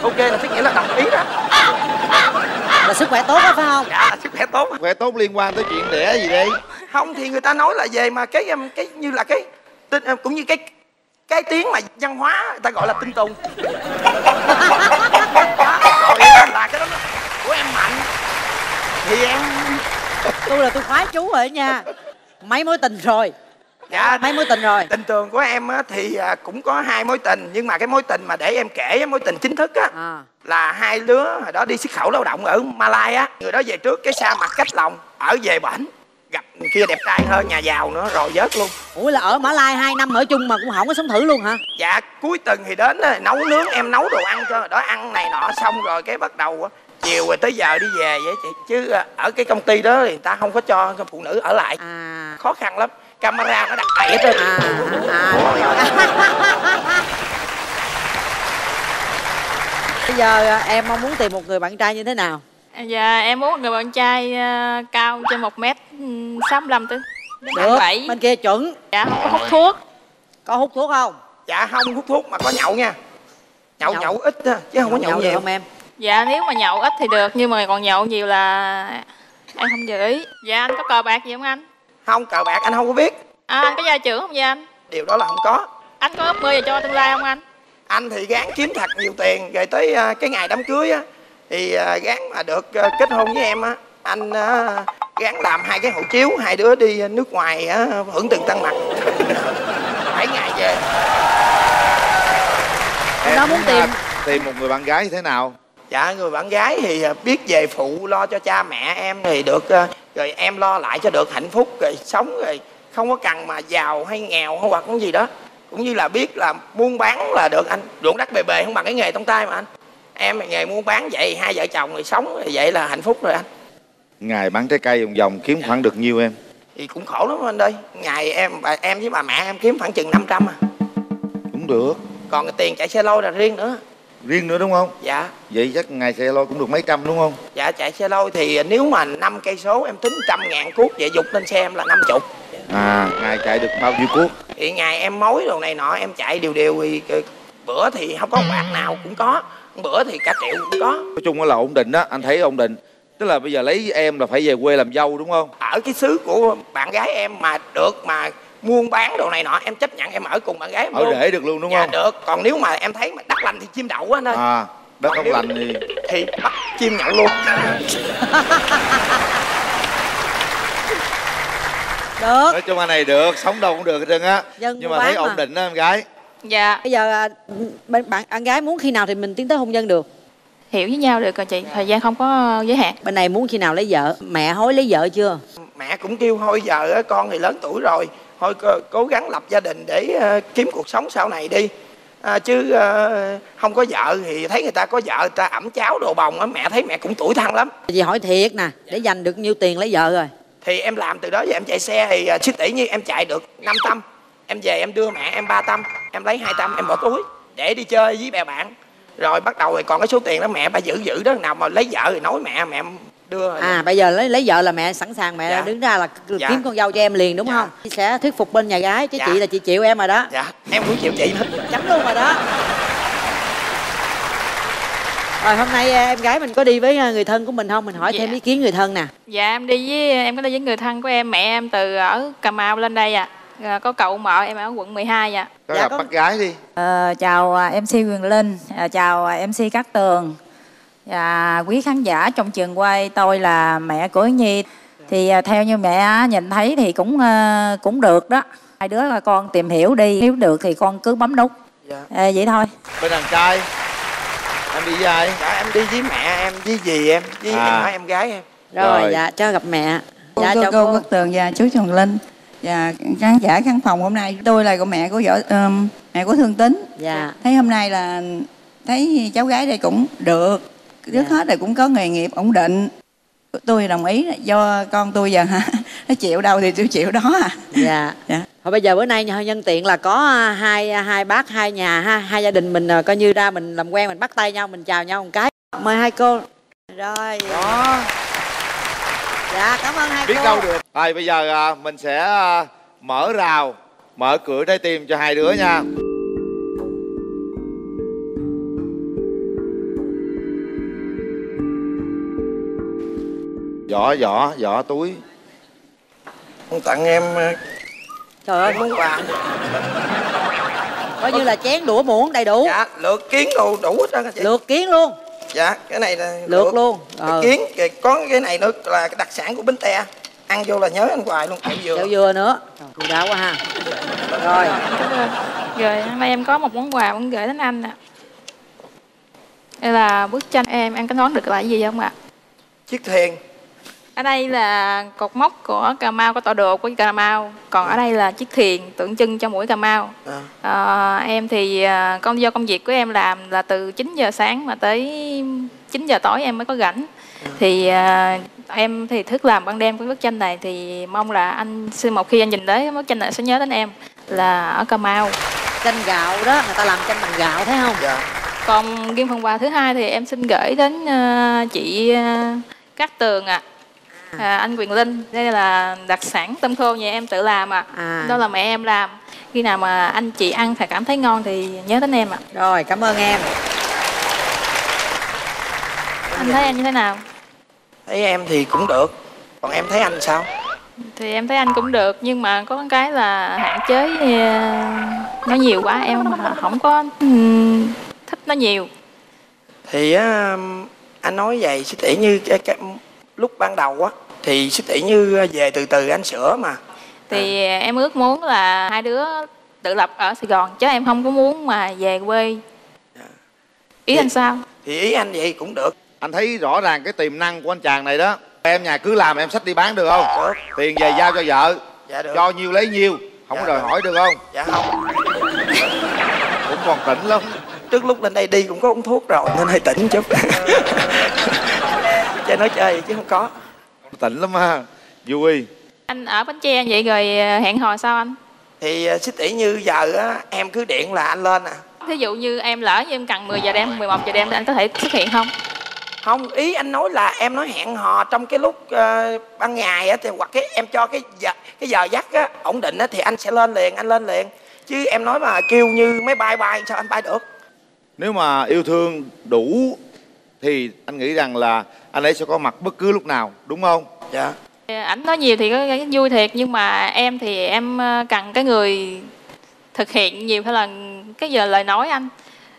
Ok là tức nghĩa là đồng ý đó. Là sức khỏe tốt đó phải không? Dạ là sức khỏe tốt. Khỏe tốt liên quan tới chuyện đẻ gì đây? Không thì người ta nói là về mà cái cái như là cái cũng như cái cái tiếng mà văn hóa người ta gọi là tinh tùng. Đó, là cái đó của em mạnh. Thì em tôi là tôi khoái chú rồi nha. Mấy mối tình rồi? Dạ, mấy mối tình rồi? Tình trường của em á, thì cũng có hai mối tình. Nhưng mà cái mối tình mà để em kể, mối tình chính thức á à. Là hai đứa hồi đó đi xuất khẩu lao động ở Malai á. Người đó về trước cái sa mặt cách lòng. Ở về bển gặp người kia đẹp trai hơn, nhà giàu nữa rồi vớt luôn. Ủa là ở Mã Lai hai năm ở chung mà cũng không có sống thử luôn hả? Dạ cuối tuần thì đến á, nấu nướng em nấu đồ ăn cho hồi đó ăn này nọ. Xong rồi cái bắt đầu á, chiều rồi tới giờ đi về vậy chị. Chứ ở cái công ty đó thì người ta không có cho phụ nữ ở lại à. Khó khăn lắm, camera nó đặt tỉa trên à, à, à. Bây giờ em mong muốn tìm một người bạn trai như thế nào? Dạ em muốn một người bạn trai uh, cao trên một mét sáu mươi lăm tới được. Bên kia chuẩn. Dạ không có hút thuốc. Có hút thuốc không? Dạ không hút thuốc mà có nhậu nha. Nhậu nhậu, nhậu ít chứ nhậu, không có nhậu, nhậu nhiều không em? Dạ nếu mà nhậu ít thì được, nhưng mà còn nhậu nhiều là em không vừa ý. Dạ anh có cờ bạc gì không anh? Không, cờ bạc anh không có biết. À, anh có gia trưởng không vậy anh? Điều đó là không có. Anh có ước mơ gì cho tương lai không anh? Anh thì gán kiếm thật nhiều tiền rồi tới cái ngày đám cưới á thì gán mà được kết hôn với em á, anh gán làm hai cái hộ chiếu, hai đứa đi nước ngoài á, hưởng từng tăng mặt. Bảy ngày về. Em đó muốn tìm tìm một người bạn gái như thế nào? Dạ người bạn gái thì biết về phụ lo cho cha mẹ em thì được, rồi em lo lại cho được hạnh phúc rồi sống, rồi không có cần mà giàu hay nghèo hay hoặc cái gì đó, cũng như là biết là buôn bán là được. Anh ruộng đất bề bề không bằng cái nghề trong tay mà anh. Em nghề buôn bán vậy hai vợ chồng người sống vậy là hạnh phúc rồi anh. Ngày bán trái cây vòng vòng kiếm khoảng được nhiêu em? Thì cũng khổ lắm anh ơi, ngày em em với bà mẹ em kiếm khoảng chừng năm trăm à. Cũng được. Còn cái tiền chạy xe lôi là riêng nữa. Riêng nữa đúng không? Dạ. Vậy chắc ngày xe lôi cũng được mấy trăm đúng không? Dạ chạy xe lôi thì nếu mà năm cây số em tính trăm ngàn cuốc, vậy dục lên xe em là năm chục. À ngày chạy được bao nhiêu cuốc? Thì ngày em mối đồ này nọ em chạy đều đều, thì bữa thì không có bạc nào cũng có, bữa thì cả triệu cũng có. Nói chung là ổn định đó, anh thấy ổn định. Tức là bây giờ lấy em là phải về quê làm dâu đúng không? Ở cái xứ của bạn gái em mà được mà muôn bán đồ này nọ em chấp nhận, em ở cùng bạn gái em ở luôn. Để được luôn đúng không? Dạ được. Còn nếu mà em thấy mà đất lành thì chim đậu á anh ơi. À đất còn không lành thì thì bắt chim nhậu luôn. Được. Nói chung anh này được, sống đâu cũng được hết trơn á. Nhưng mà thấy ổn định đó em gái. Dạ. Bây giờ bạn, bạn bạn gái muốn khi nào thì mình tiến tới hôn nhân được? Hiểu với nhau được rồi chị, thời gian không có giới hạn. Bên này muốn khi nào lấy vợ? Mẹ hối lấy vợ chưa? Mẹ cũng kêu thôi giờ con thì lớn tuổi rồi, thôi cố gắng lập gia đình để kiếm cuộc sống sau này đi. À, chứ uh, không có vợ thì thấy người ta có vợ, người ta ẵm cháo đồ bồng á, mẹ thấy mẹ cũng tủi thân lắm. Vì hỏi thiệt nè, để dành được nhiêu tiền lấy vợ rồi? Thì em làm từ đó giờ em chạy xe thì uh, xích tỷ như em chạy được năm trăm, em về em đưa mẹ em ba trăm, em lấy hai trăm em bỏ túi để đi chơi với bè bạn. Rồi bắt đầu thì còn cái số tiền đó mẹ bà giữ giữ đó, nào mà lấy vợ thì nói mẹ mẹ đưa. À bây giờ lấy lấy vợ là mẹ sẵn sàng, mẹ dạ. đứng ra là kiếm dạ. con dâu cho em liền đúng dạ. không? Chị sẽ thuyết phục bên nhà gái chứ dạ. chị là chị chịu em rồi đó. Dạ em cũng chịu chị hết. Chấm luôn rồi đó. Rồi hôm nay em gái mình có đi với người thân của mình không? Mình hỏi dạ. thêm ý kiến người thân nè. Dạ em đi với em có đi với người thân của em, mẹ em từ ở Cà Mau lên đây à. À, có cậu mợ em ở quận mười hai dạ. Có dạ, gặp có... bác gái đi. À, chào em xê Quyền Linh, à, chào em xê Cát Tường, Dạ, quý khán giả trong trường quay, tôi là mẹ của Nhi. Thì theo như mẹ nhìn thấy thì cũng cũng được đó. Hai đứa là con tìm hiểu đi, nếu được thì con cứ bấm nút. Dạ. À, vậy thôi. Bên đàn trai em đi với ai? Dạ, em đi với mẹ em, với dì em, với à. em, em gái em. Rồi, rồi, dạ, cho gặp mẹ. Dạ, cho cô Cát Tường và chú Quyền Linh và khán giả khán phòng hôm nay. Tôi là mẹ của võ uh, mẹ của Thương Tính. Dạ. Thấy hôm nay là thấy cháu gái đây cũng được. Trước dạ. hết là cũng có nghề nghiệp ổn định. Tôi đồng ý, do con tôi giờ hả, nó chịu đâu thì tôi chịu đó à. Dạ. Dạ. Thôi bây giờ bữa nay nhân tiện là có hai hai bác, hai nhà, ha, hai gia đình mình coi như ra mình làm quen, mình bắt tay nhau, mình chào nhau một cái. Mời hai cô. Rồi. Đó. Dạ, cảm ơn hai Biết cô. Biết đâu được. Rồi bây giờ mình sẽ mở rào, mở cửa trái tim cho hai đứa nha. Võ, võ, võ túi. Con tặng em. Trời ơi, món quà. Coi như là chén đũa muỗng đầy đủ. Dạ, lượt kiến đồ đủ hết trơn chị. Lượt kiến luôn. Dạ, cái này là lượt, lượt luôn. Ờ. Kiến, có cái này nữa là cái đặc sản của Bến Tre. Ăn vô là nhớ anh hoài luôn, kẹo dừa. Kẹo dừa nữa. Trời, đau quá ha. Rồi. Rồi, hôm nay em có một món quà muốn gửi đến anh ạ. À. Đây là bức tranh em, em có đoán được là cái gì không ạ? À? Chiếc thuyền. Ở đây là cột mốc của Cà Mau, có tọa độ của Cà Mau. Còn ở đây là chiếc thuyền tượng trưng cho mũi Cà Mau. à. à, Em thì con do công việc của em làm là từ chín giờ sáng mà tới chín giờ tối em mới có rảnh. à. Thì à, em thì thức làm ban đêm của bức tranh này. Thì mong là anh một khi anh nhìn tới bức tranh này sẽ nhớ đến em. Là ở Cà Mau. Tranh gạo đó, người ta làm tranh bằng gạo thấy không? Dạ. Còn riêng phần quà thứ hai thì em xin gửi đến uh, chị uh, Cát Tường ạ. à. À, anh Quyền Linh, đây là đặc sản tôm khô nhà em tự làm ạ. à. à. Đó là mẹ em làm. Khi nào mà anh chị ăn phải cảm thấy ngon thì nhớ đến em ạ. à. Rồi, cảm ơn em. Anh thấy em như thế nào? Thấy em thì cũng được. Còn em thấy anh sao? Thì em thấy anh cũng được. Nhưng mà có cái là hạn chế nói nhiều quá. Em không có thích nói nhiều. Thì anh nói vậy sẽ tỉ như cái... lúc ban đầu á thì suy nghĩ như về từ từ anh sửa mà. Thì à. em ước muốn là hai đứa tự lập ở Sài Gòn, chứ em không có muốn mà về quê. à. Ý thì, anh sao? Thì ý anh vậy cũng được. Anh thấy rõ ràng cái tiềm năng của anh chàng này đó. Em nhà cứ làm em xách đi bán được không? Được. Tiền về giao cho vợ. Dạ được. Cho nhiêu lấy nhiêu. Không dạ có đòi được. Hỏi được không? Dạ không. Cũng còn tỉnh lắm. Trước lúc lên đây đi cũng có uống thuốc rồi nên hơi tỉnh chút. Chơi nói chơi chứ không có. Tỉnh lắm ha, vui. Anh ở Bến Tre vậy rồi hẹn hò sao anh? Thì xích tỷ như giờ á, em cứ điện là anh lên à. Thí dụ như em lỡ như em cần mười giờ đêm, mười một giờ đêm anh có thể xuất hiện không? Không, ý anh nói là em nói hẹn hò trong cái lúc uh, ban ngày á, thì hoặc cái em cho cái giờ cái giờ giấc á, ổn định á, thì anh sẽ lên liền, anh lên liền. Chứ em nói mà kêu như máy bay bay sao anh bay được? Nếu mà yêu thương đủ thì anh nghĩ rằng là anh ấy sẽ có mặt bất cứ lúc nào, đúng không? Dạ. Ảnh nói nhiều thì có cái vui thiệt, nhưng mà em thì em cần cái người thực hiện nhiều hay là cái giờ lời nói anh.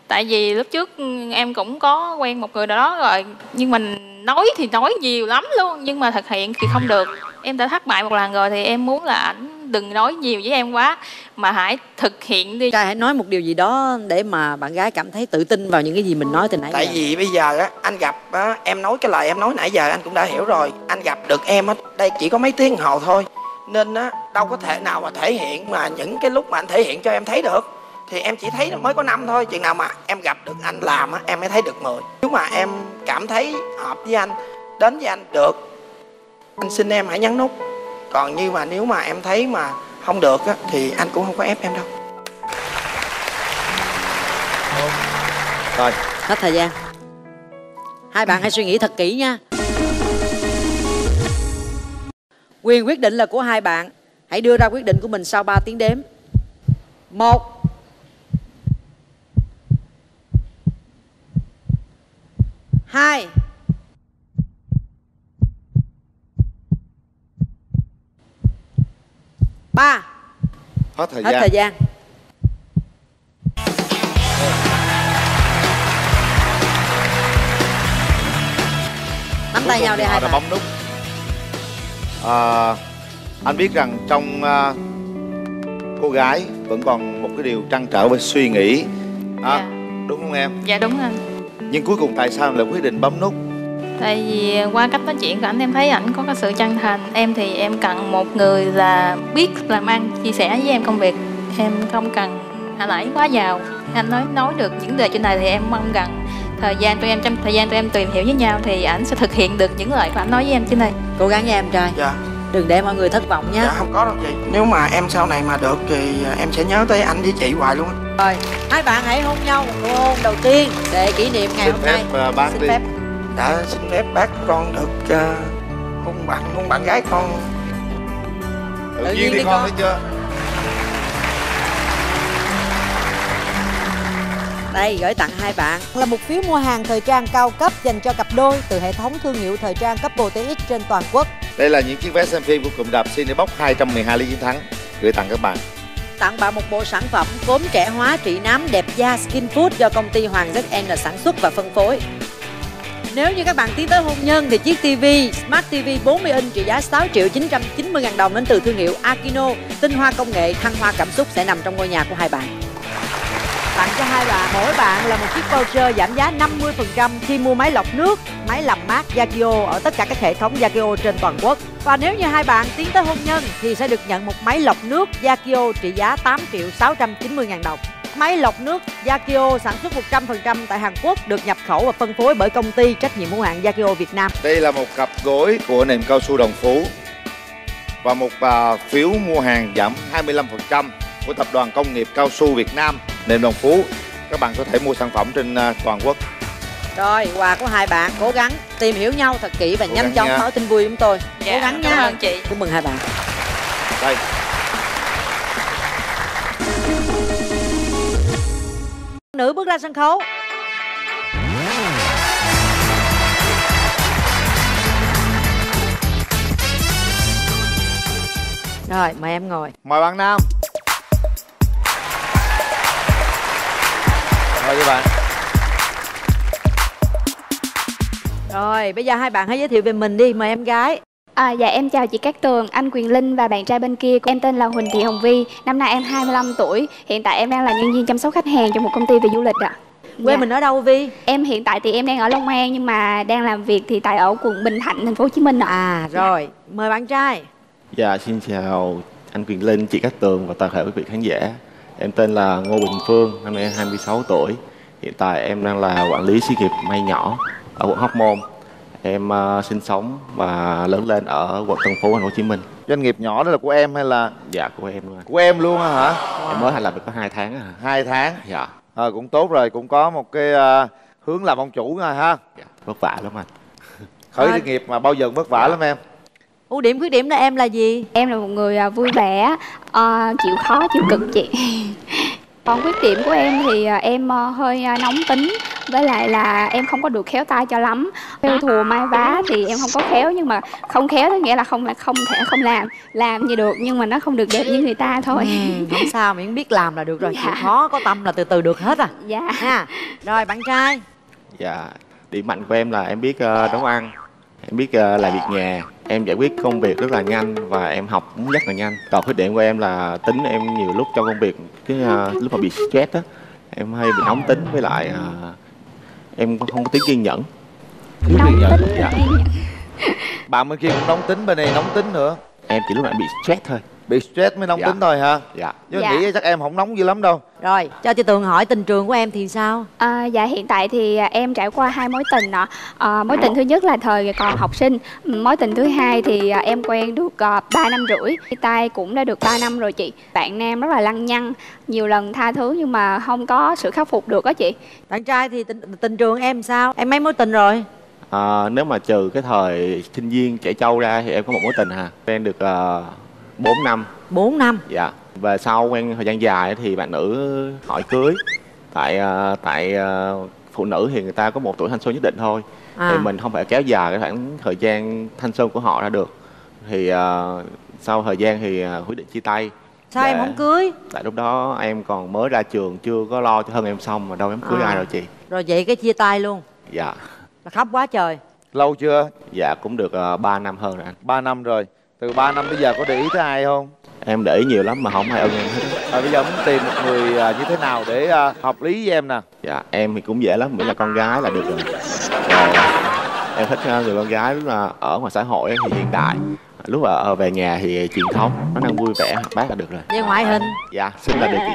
Tại vì lúc trước em cũng có quen một người đó rồi, nhưng mình nói thì nói nhiều lắm luôn, nhưng mà thực hiện thì không được. Em đã thất bại một lần rồi thì em muốn là ảnh đừng nói nhiều với em quá, mà hãy thực hiện đi. Trai hãy nói một điều gì đó để mà bạn gái cảm thấy tự tin vào những cái gì mình nói từ nãy. Tại giờ. Vì bây giờ á, anh gặp á, em nói cái lời em nói nãy giờ anh cũng đã hiểu rồi. Anh gặp được em á, đây chỉ có mấy tiếng hồ thôi. Nên á, đâu có thể nào mà thể hiện mà những cái lúc mà anh thể hiện cho em thấy được. Thì em chỉ thấy mới có năm thôi. Chừng nào mà em gặp được anh làm á, em mới thấy được mười. Nếu mà em cảm thấy hợp với anh, đến với anh được, anh xin em hãy nhấn nút. Còn như mà nếu mà em thấy mà không được á, thì anh cũng không có ép em đâu. Rồi, hết thời gian. Hai bạn hãy suy nghĩ thật kỹ nha. Quyền quyết định là của hai bạn. Hãy đưa ra quyết định của mình sau ba tiếng đếm. Một. Hai. Ba. Hết thời gian. Hết thời gian. nắm tay nhau để hai bạn bấm nút. À, anh biết rằng trong uh, cô gái vẫn còn một cái điều trăn trở với suy nghĩ. À, dạ. Đúng không em? Dạ đúng anh. Nhưng cuối cùng tại sao em lại quyết định bấm nút? Tại vì qua cách nói chuyện của ảnh em thấy ảnh có cái sự chân thành. Em thì em cần một người là biết làm ăn, chia sẻ với em công việc. Em không cần hạ lãi quá giàu. Anh nói nói được những đề chuyện này thì em mong rằng thời gian tụi em trong thời gian tụi em tìm hiểu với nhau thì ảnh sẽ thực hiện được những lời của ảnh nói với em trên này. Cố gắng nha em trai. Dạ. Đừng để mọi người thất vọng nhé. Dạ, không có đâu chị. Nếu mà em sau này mà được thì em sẽ nhớ tới anh với chị hoài luôn. Rồi, hai bạn hãy hôn nhau một nụ hôn đầu tiên để kỷ niệm ngày xin hôm phép, nay. Bác xin đi. Phép đã xin phép bác con được uh, hôn bạn hôn bạn gái con. Tự, Tự nhiên đi con, con. Thấy chưa? Đây, gửi tặng hai bạn là một phiếu mua hàng thời trang cao cấp dành cho cặp đôi từ hệ thống thương hiệu thời trang Couple tê ích trên toàn quốc. Đây là những chiếc vé xem phim của cụm đạp Cinebox hai trăm mười hai Lý Chiến Thắng gửi tặng các bạn. Tặng bạn một bộ sản phẩm cốm trẻ hóa trị nám đẹp da Skin Food do công ty Hoàng zét en sản xuất và phân phối. Nếu như các bạn tiến tới hôn nhân thì chiếc ti vi Smart ti vi bốn mươi inch trị giá sáu triệu chín trăm chín mươi ngàn đồng đến từ thương hiệu Akino. Tinh hoa công nghệ thăng hoa cảm xúc sẽ nằm trong ngôi nhà của hai bạn. Tặng cho hai bạn, mỗi bạn là một chiếc voucher giảm giá năm mươi phần trăm khi mua máy lọc nước, máy làm mát Yakio ở tất cả các hệ thống Yakio trên toàn quốc. Và nếu như hai bạn tiến tới hôn nhân thì sẽ được nhận một máy lọc nước Yakio trị giá tám triệu sáu trăm chín mươi ngàn đồng. Máy lọc nước Yakio sản xuất một trăm phần trăm tại Hàn Quốc, được nhập khẩu và phân phối bởi công ty trách nhiệm hữu hạn Yakio Việt Nam. Đây là một cặp gối của nệm cao su Đồng Phú và một uh, phiếu mua hàng giảm hai mươi lăm phần trăm của Tập đoàn Công nghiệp Cao su Việt Nam, nệm Đồng Phú. Các bạn có thể mua sản phẩm trên uh, toàn quốc. Rồi, quà của hai bạn, cố gắng tìm hiểu nhau thật kỹ và cố nhanh chóng báo tin vui chúng tôi. Dạ, cố gắng nha. Ơn chị. Chúc mừng hai bạn. Đây. Nữ bước ra sân khấu. Rồi, mời em ngồi. Mời bạn nam. Mời các bạn. Rồi, bây giờ hai bạn hãy giới thiệu về mình đi, mời em gái. À, dạ em chào chị Cát Tường, anh Quyền Linh và bạn trai bên kia. Em tên là Huỳnh Thị Hồng Vi, năm nay em hai mươi lăm tuổi. Hiện tại em đang là nhân viên chăm sóc khách hàng trong một công ty về du lịch ạ. Quê dạ. Mình ở đâu Vi? Em hiện tại thì em đang ở Long An nhưng mà đang làm việc thì tại ở quận Bình Thạnh, thành phố Hồ Chí Minh ạ. À rồi, dạ. Mời bạn trai. Dạ xin chào anh Quyền Linh, chị Cát Tường và toàn thể quý vị khán giả. Em tên là Ngô Bình Phương, năm nay em hai mươi sáu tuổi. Hiện tại em đang là quản lý xí nghiệp may nhỏ ở quận Hóc Môn. Em uh, sinh sống và lớn lên ở quận Tân Phú, Thành phố Hồ Chí Minh. Doanh nghiệp nhỏ đó là của em hay là? Dạ của em luôn. Của em luôn hả? Wow. Em mới hay làm được có hai tháng hả? Hai tháng. Dạ. À, cũng tốt rồi, cũng có một cái uh, hướng làm ông chủ rồi ha. Dạ. Vất vả lắm anh. Khởi à. nghiệp mà bao giờ vất vả dạ. lắm em. Ưu điểm khuyết điểm đó em là gì? Em là một người vui vẻ, uh, chịu khó chịu cực chị. Còn khuyết điểm của em thì em hơi nóng tính, với lại là em không có được khéo tay cho lắm. Theo thùa mai vá thì em không có khéo, nhưng mà không khéo có nghĩa là không là không thể không làm. Làm như được nhưng mà nó không được đẹp như người ta thôi. Ừ, không sao, miễn biết làm là được rồi. Dạ. Khó có tâm là từ từ được hết à. Dạ. À, rồi bạn trai. Dạ, điểm mạnh của em là em biết nấu ăn, em biết làm việc nhà, em giải quyết công việc rất là nhanh và em học cũng rất là nhanh. Còn khuyết điểm của em là tính em nhiều lúc trong công việc, cái uh, lúc mà bị stress á, em hay bị nóng tính, với lại uh, em không có tính kiên nhẫn. Thiếu kiên nhẫn. Dạ. Bạn bên kia cũng nóng tính, bên này nóng tính nữa. Em chỉ lúc nãy bị stress thôi. Bị stress mới nóng dạ. tính thôi hả? Dạ. Chứ dạ. nghĩ chắc em không nóng dữ lắm đâu. Rồi, cho chị Tường hỏi tình trường của em thì sao? À, dạ hiện tại thì em trải qua hai mối tình ạ. À, mối tình thứ nhất là thời còn học sinh. Mối tình thứ hai thì em quen được ba năm rưỡi. Chia tay cũng đã được ba năm rồi chị. Bạn nam rất là lăng nhăng, nhiều lần tha thứ nhưng mà không có sự khắc phục được đó chị. Bạn trai thì tình, tình trường em sao? Em mấy mối tình rồi? À, nếu mà trừ cái thời sinh viên trẻ trâu ra thì em có một mối tình hả? Em được... Uh... bốn năm. Bốn năm? Dạ. Về sau quen thời gian dài thì bạn nữ hỏi cưới. Tại tại phụ nữ thì người ta có một tuổi thanh xuân nhất định thôi à. Thì mình không phải kéo dài cái khoảng thời gian thanh xuân của họ ra được. Thì uh, sau thời gian thì quyết định chia tay. Sao để... em không cưới? Tại lúc đó em còn mới ra trường, chưa có lo cho thân em xong mà đâu em cưới à. ai rồi chị. Rồi vậy cái chia tay luôn? Dạ. Là khóc quá trời. Lâu chưa? Dạ cũng được uh, ba năm hơn rồi anh. Ba năm rồi. Từ ba năm bây giờ có để ý tới ai không? Em để ý nhiều lắm mà không ai ưng em hết. À, bây giờ muốn tìm một người uh, như thế nào để uh, hợp lý với em nè? Dạ em thì cũng dễ lắm, miễn là con gái là được rồi. uh, Em thích uh, người con gái lúc mà ở ngoài xã hội thì hiện đại. Lúc mà về nhà thì truyền thống, nó đang vui vẻ, hoạt bát là được rồi. Với ngoại hình? Dạ, xinh là được chị.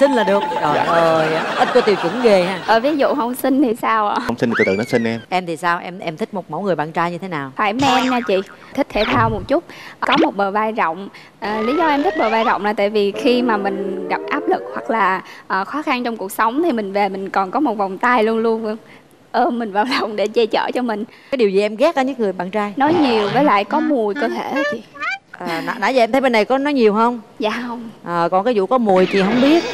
Xinh là được, trời dạ. ơi, ít có tiêu chuẩn ghê ha. Ờ, ví dụ không xinh thì sao ạ? Không xinh thì tự tự nó xinh em. Em thì sao? Em em thích một mẫu người bạn trai như thế nào? Phải men nha chị, thích thể thao một chút, có một bờ vai rộng. À, lý do em thích bờ vai rộng là tại vì khi mà mình gặp áp lực hoặc là à, khó khăn trong cuộc sống thì mình về mình còn có một vòng tay luôn luôn. Ôm mình vào lòng để che chở cho mình. Cái điều gì em ghét ở những người bạn trai? Nói nhiều với lại có mùi cơ thể đó chị. à, Nãy giờ em thấy bên này có nói nhiều không? Dạ không. à, Còn cái vụ có mùi chị không biết.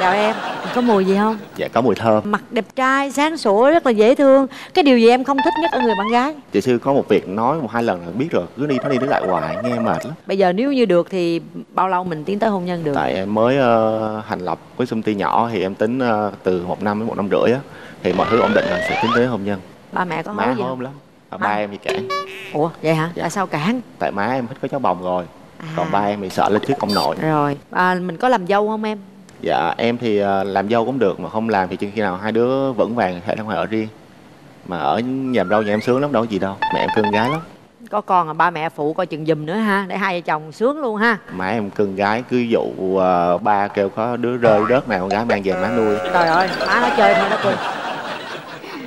Chào em, có mùi gì không? Dạ có mùi thơm. Mặt đẹp trai, sáng sủa, rất là dễ thương. Cái điều gì em không thích nhất ở người bạn gái? Chị Sư có một việc nói một hai lần là biết rồi. Cứ đi nói đi nói lại hoài, nghe mệt lắm. Bây giờ nếu như được thì bao lâu mình tiến tới hôn nhân được? Tại em mới uh, hành lập với công ty nhỏ. Thì em tính uh, từ một năm đến một năm rưỡi á, thì mọi thứ ổn định là sẽ tiến tới hôn nhân. Ba mẹ có hối má gì không? Lắm à, ba em thì cản. Ủa vậy hả? Dạ. Tại sao cản? Tại má em thích có cháu bồng rồi. à. Còn ba em thì sợ lên trước ông nội. Rồi à, mình có làm dâu không em? Dạ em thì làm dâu cũng được, mà không làm thì chừng khi nào hai đứa vững vàng thể ra ngoài ở riêng. Mà ở nhà dâu nhà em sướng lắm, đâu có gì đâu. Mẹ em cưng gái lắm. Có con là ba mẹ phụ coi chừng giùm nữa ha, để hai vợ chồng sướng luôn ha. Má em cưng gái, cứ dụ uh, ba kêu có đứa rơi rớt nào con gái mang về má nuôi. Trời ơi, má nó chơi thôi đó cưng.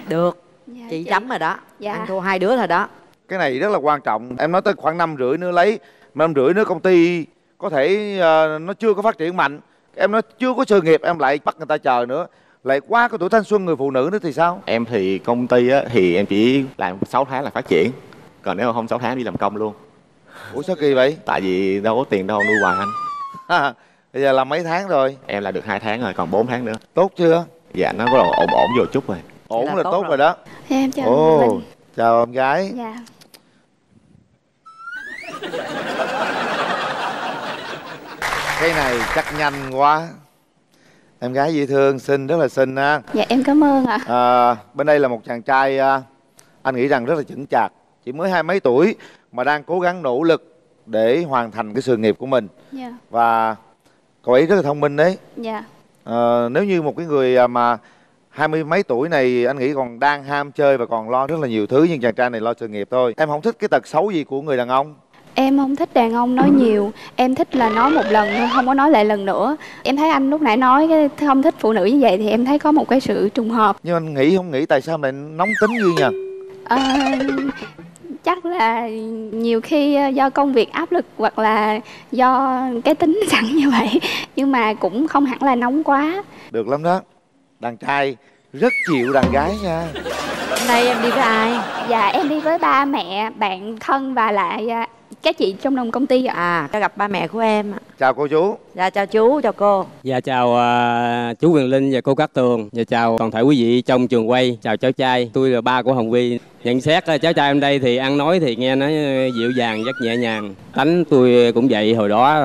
Được, dạ, chị chấm rồi đó. Dạ. Ăn thua hai đứa rồi đó. Cái này rất là quan trọng. Em nói tới khoảng năm rưỡi nữa lấy. Năm rưỡi nữa công ty có thể uh, nó chưa có phát triển mạnh. Em nói chưa có sự nghiệp, em lại bắt người ta chờ nữa. Lại qua cái tuổi thanh xuân người phụ nữ nữa thì sao? Em thì công ty á, thì em chỉ làm sáu tháng là phát triển. Còn nếu mà không sáu tháng đi làm công luôn. Ủa sao kỳ vậy? Tại vì đâu có tiền đâu nuôi hoài anh. à, Bây giờ là mấy tháng rồi? Em là được hai tháng rồi, còn bốn tháng nữa. Tốt chưa? Dạ nó có đầu ổn ổn vô chút rồi. Ổn là, là tốt, tốt rồi, rồi đó. Hey, em chào oh, mình. Chào em gái. Dạ. Cái này chắc nhanh quá. Em gái dễ thương, xinh, rất là xinh ha. Dạ em cảm ơn ạ. à, Bên đây là một chàng trai anh nghĩ rằng rất là chững chạc. Chỉ mới hai mấy tuổi mà đang cố gắng nỗ lực để hoàn thành cái sự nghiệp của mình. Dạ. Và cậu ấy rất là thông minh đấy. Dạ. à, Nếu như một cái người mà hai mươi mấy tuổi này anh nghĩ còn đang ham chơi và còn lo rất là nhiều thứ, nhưng chàng trai này lo sự nghiệp thôi. Em không thích cái tật xấu gì của người đàn ông? Em không thích đàn ông nói nhiều. Em thích là nói một lần thôi, không có nói lại lần nữa. Em thấy anh lúc nãy nói cái không thích phụ nữ như vậy thì em thấy có một cái sự trùng hợp. Nhưng anh nghĩ không nghĩ tại sao lại nóng tính như nhờ? À, chắc là nhiều khi do công việc áp lực hoặc là do cái tính sẵn như vậy. Nhưng mà cũng không hẳn là nóng quá. Được lắm đó. Đàn trai rất chịu đàn gái nha. Hôm nay em đi với ai? Dạ em đi với ba mẹ, bạn thân và lại các chị trong đồng công ty. À, ta gặp ba mẹ của em. Chào cô chú. Dạ chào chú, chào cô. Dạ chào uh, chú Quyền Linh và cô Cát Tường. Dạ chào toàn thể quý vị trong trường quay. Chào cháu trai, tôi là ba của Hồng Vi. Nhận xét cháu trai hôm đây thì ăn nói thì nghe nói dịu dàng, rất nhẹ nhàng. Tánh tôi cũng vậy, hồi đó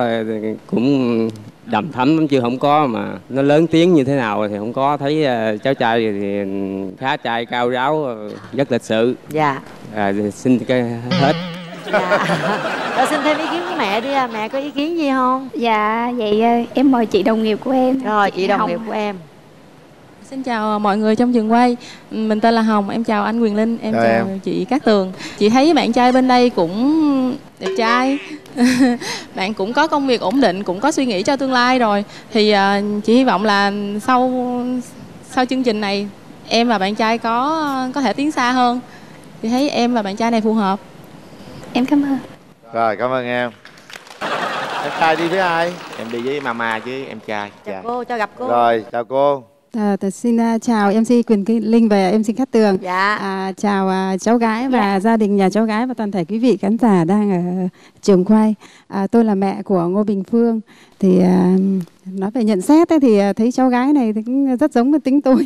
cũng đầm thấm lắm chứ không có mà nó lớn tiếng như thế nào thì không có. Thấy uh, cháu trai thì khá trai, cao ráo, rất lịch sự. Dạ. À, xin cái hết. Dạ. Rồi xin thêm ý kiến của mẹ đi. à. Mẹ có ý kiến gì không? Dạ, vậy em mời chị đồng nghiệp của em. Rồi, chị, chị đồng Hồng. nghiệp của em. Xin chào mọi người trong trường quay. Mình tên là Hồng, em chào anh Quyền Linh. Em chào, chào em. Chị Cát Tường. Chị thấy bạn trai bên đây cũng đẹp trai. Bạn cũng có công việc ổn định, cũng có suy nghĩ cho tương lai rồi. Thì chị hy vọng là sau sau chương trình này em và bạn trai có có thể tiến xa hơn. Chị thấy em và bạn trai này phù hợp. Em cảm ơn. Rồi, cảm ơn em. Em trai đi với ai? Em đi với mama chứ em trai. Chào, chào cô, cho gặp cô. Rồi, chào cô. À, xin uh, chào em xê Quyền Linh và em xê Cát Tường. Dạ. À, chào uh, cháu gái và dạ. gia đình nhà cháu gái và toàn thể quý vị khán giả đang ở trường quay. À, tôi là mẹ của Ngô Bình Phương. Thì uh, nói về nhận xét ấy, thì thấy cháu gái này thì cũng rất giống với tính tôi.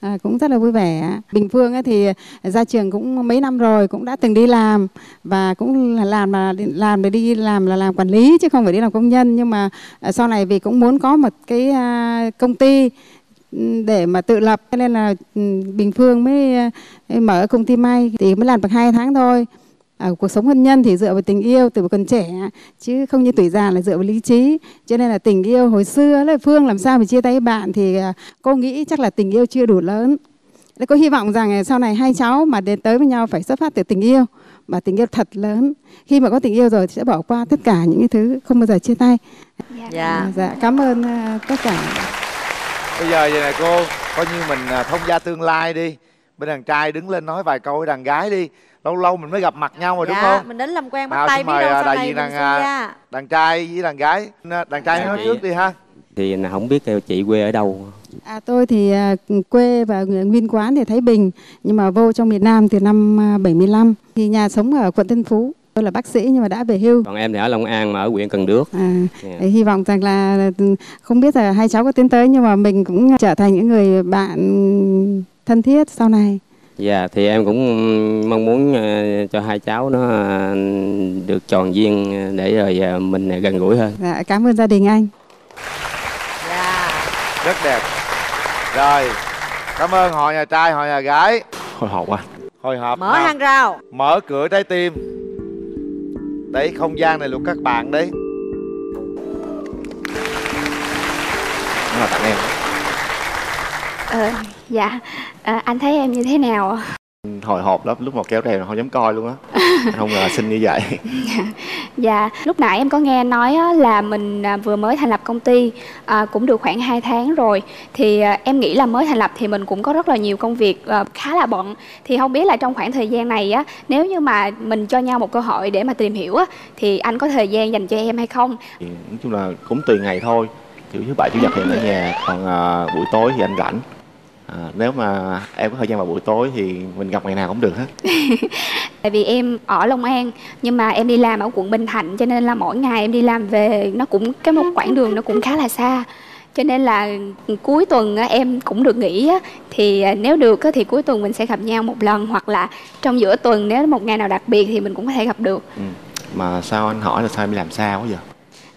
à, Cũng rất là vui vẻ. Bình Phương ấy thì ra trường cũng mấy năm rồi, cũng đã từng đi làm. Và cũng làm là làm để đi làm là làm quản lý chứ không phải đi làm công nhân. Nhưng mà uh, sau này vì cũng muốn có một cái uh, công ty để mà tự lập, cho nên là Bình Phương mới mở công ty may thì mới làm được hai tháng thôi. Ở cuộc sống hôn nhân thì dựa vào tình yêu từ còn trẻ, chứ không như tuổi già là dựa vào lý trí. Cho nên là tình yêu hồi xưa là Phương làm sao mà chia tay bạn thì cô nghĩ chắc là tình yêu chưa đủ lớn. Cô hy vọng rằng sau này hai cháu mà đến tới với nhau phải xuất phát từ tình yêu, và tình yêu thật lớn. Khi mà có tình yêu rồi thì sẽ bỏ qua tất cả những cái thứ, không bao giờ chia tay. Dạ, dạ. dạ cảm ơn tất cả. Bây giờ vậy này cô, coi như mình thông gia tương lai đi. Bên đàn trai đứng lên nói vài câu với đàn gái đi. Lâu lâu mình mới gặp mặt nhau rồi, dạ, đúng không? Mình đến làm quen bắt tay với đâu sau này mình đàn, đàn trai với đàn gái. Đàn trai dạ, nói trước đi ha. Thì không biết chị quê ở đâu? À, tôi thì quê và nguyên quán thì Thái Bình, nhưng mà vô trong miền Nam từ năm bảy mươi lăm. Thì nhà sống ở quận Tân Phú. Tôi là bác sĩ nhưng mà đã về hưu. Còn em thì ở Long An mà ở huyện Cần Đước. À, yeah. Hy vọng rằng là không biết là hai cháu có tiến tới, nhưng mà mình cũng trở thành những người bạn thân thiết sau này. Dạ, yeah, thì em cũng mong muốn cho hai cháu nó được tròn duyên để rồi mình gần gũi hơn. Dạ, cảm ơn gia đình anh. Dạ, yeah. Rất đẹp. Rồi, cảm ơn hội nhà trai, hội nhà gái. Hồi hộp quá. Hồi hộp. Mở nào. Hàng rào. Mở cửa trái tim. Đấy, không gian này luôn các bạn đấy. Nó là tặng em. Ờ, dạ, à, anh thấy em như thế nào? Hồi hộp lắm, lúc mà kéo rèm không dám coi luôn á. Anh không ngờ xinh như vậy. Dạ, dạ, lúc nãy em có nghe nói là mình vừa mới thành lập công ty à, cũng được khoảng hai tháng rồi. Thì à, em nghĩ là mới thành lập thì mình cũng có rất là nhiều công việc à, khá là bận. Thì không biết là trong khoảng thời gian này á, nếu như mà mình cho nhau một cơ hội để mà tìm hiểu á, thì anh có thời gian dành cho em hay không? Thì, nói chung là cũng tùy ngày thôi. Kiểu thứ bảy chủ nhật thì em ở nhà, còn à, buổi tối thì anh rảnh. À, nếu mà em có thời gian vào buổi tối thì mình gặp ngày nào cũng được hết. Tại vì em ở Long An nhưng mà em đi làm ở quận Bình Thạnh, cho nên là mỗi ngày em đi làm về nó cũng cái một quãng đường nó cũng khá là xa, cho nên là cuối tuần em cũng được nghỉ, thì nếu được thì cuối tuần mình sẽ gặp nhau một lần, hoặc là trong giữa tuần nếu một ngày nào đặc biệt thì mình cũng có thể gặp được. Ừ. Mà sao anh hỏi là sao em đi làm xa quá vậy?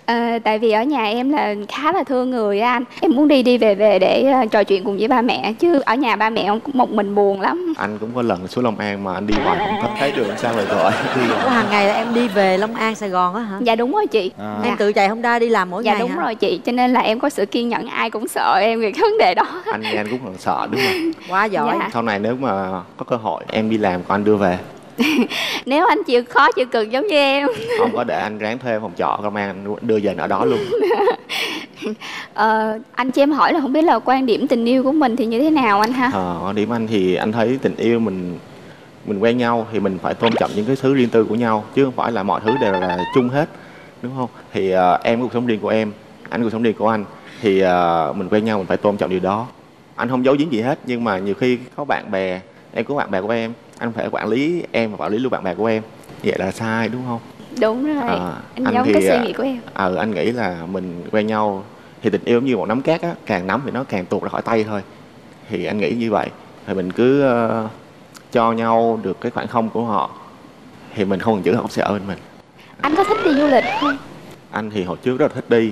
À, tại vì ở nhà em là khá là thương người á anh. Em muốn đi đi về về để trò chuyện cùng với ba mẹ, chứ ở nhà ba mẹ cũng một mình buồn lắm. Anh cũng có lần xuống Long An mà anh đi hoài cũng không thấy đường sao rồi gọi. Hàng ngày là em đi về Long An, Sài Gòn á hả? Dạ đúng rồi chị. À. Em tự chạy không ra đi làm mỗi dạ, ngày. Dạ đúng hả? Rồi chị, cho nên là em có sự kiên nhẫn, ai cũng sợ em về cái vấn đề đó. Anh nghe anh cũng còn sợ đúng không? Quá giỏi. Dạ. Sau này nếu mà có cơ hội em đi làm còn anh đưa về. Nếu anh chịu khó chịu cực giống như em. Không có, để anh ráng thuê phòng trọ công an đưa về ở đó luôn. Ờ, anh cho em hỏi là không biết là quan điểm tình yêu của mình thì như thế nào anh ha? Ờ, quan điểm anh thì anh thấy tình yêu mình mình quen nhau thì mình phải tôn trọng những cái thứ riêng tư của nhau, chứ không phải là mọi thứ đều là chung hết, đúng không? Thì uh, em có cuộc sống riêng của em, anh có cuộc sống riêng của anh, thì uh, mình quen nhau mình phải tôn trọng điều đó. Anh không giấu giếm gì hết, nhưng mà nhiều khi có bạn bè, em có bạn bè của em, anh phải quản lý em và quản lý luôn bạn bè của em, vậy là sai đúng không? Đúng rồi. À, anh, anh giống thì, cái suy nghĩ của em. Ờ, à, anh nghĩ là mình quen nhau thì tình yêu như một nắm cát á, càng nắm thì nó càng tuột ra khỏi tay thôi. Thì anh nghĩ như vậy, thì mình cứ uh, cho nhau được cái khoảng không của họ, thì mình không còn giữ họ cũng sẽ ở bên mình. Anh có thích đi du lịch không? Anh thì hồi trước rất là thích đi,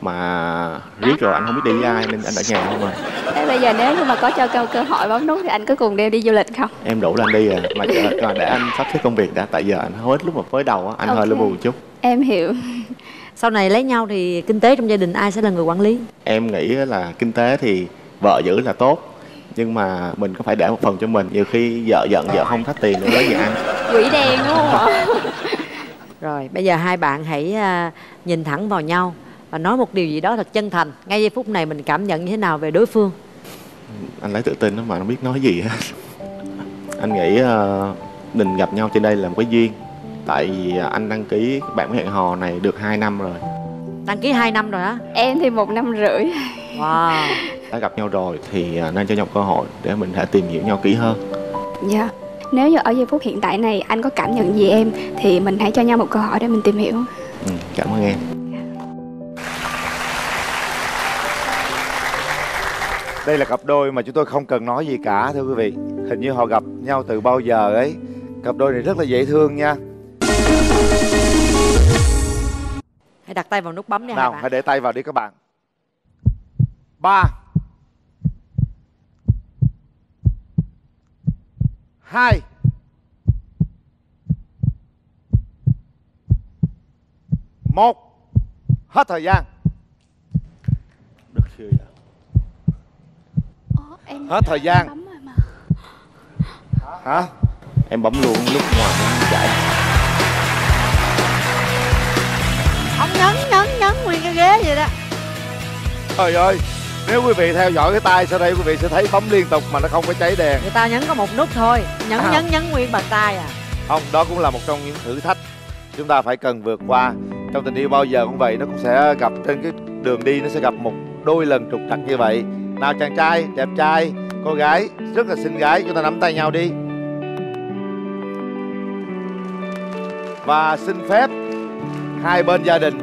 mà riết rồi anh không biết đi với ai nên anh ở nhà không rồi. Thế bây giờ nếu như mà có cho cơ hội bấm nút thì anh có cùng đeo đi du lịch không? Em rủ là anh đi à, mà để anh sắp xếp công việc đã, tại giờ anh hết lúc mà mới đầu á, anh okay. Hơi lơ bù chút. Em hiểu. Sau này lấy nhau thì kinh tế trong gia đình ai sẽ là người quản lý? Em nghĩ là kinh tế thì vợ giữ là tốt, nhưng mà mình có phải để một phần cho mình, nhiều khi vợ giận vợ không có tiền nữa lấy gì ăn. Quỷ đen đúng không ạ? Rồi bây giờ hai bạn hãy nhìn thẳng vào nhau và nói một điều gì đó thật chân thành. Ngay giây phút này mình cảm nhận như thế nào về đối phương? Anh lấy tự tin đó mà không biết nói gì hết. Anh nghĩ uh, mình gặp nhau trên đây là một cái duyên. Tại vì anh đăng ký bạn hẹn hò này được hai năm rồi. Đăng ký hai năm rồi á? Em thì một năm rưỡi. Wow. Đã gặp nhau rồi thì nên cho nhau cơ hội để mình thể tìm hiểu nhau kỹ hơn. Dạ yeah. Nếu như ở giây phút hiện tại này anh có cảm nhận gì em, thì mình hãy cho nhau một cơ hội để mình tìm hiểu. Ừ, cảm ơn em. Đây là cặp đôi mà chúng tôi không cần nói gì cả thưa quý vị. Hình như họ gặp nhau từ bao giờ ấy. Cặp đôi này rất là dễ thương nha. Hãy đặt tay vào nút bấm đi. Nào, hãy để tay vào đi các bạn. ba hai. một. Hết thời gian. Được chưa vậy? Ủa, em hết thời gian. Em bấm rồi mà. Hả? Em bấm luôn lúc ngoài chạy. Ông nhấn nhấn nhấn nguyên cái ghế vậy đó. Trời ơi. Nếu quý vị theo dõi cái tay sau đây quý vị sẽ thấy bấm liên tục mà nó không có cháy đèn. Người ta nhấn có một nút thôi. Nhấn à. nhấn nhấn nguyên bàn tay à. Không, đó cũng là một trong những thử thách chúng ta phải cần vượt qua. Trong tình yêu bao giờ cũng vậy, nó cũng sẽ gặp trên cái đường đi, nó sẽ gặp một đôi lần trục trặc như vậy. Nào chàng trai, đẹp trai, cô gái, rất là xinh gái, chúng ta nắm tay nhau đi. Và xin phép hai bên gia đình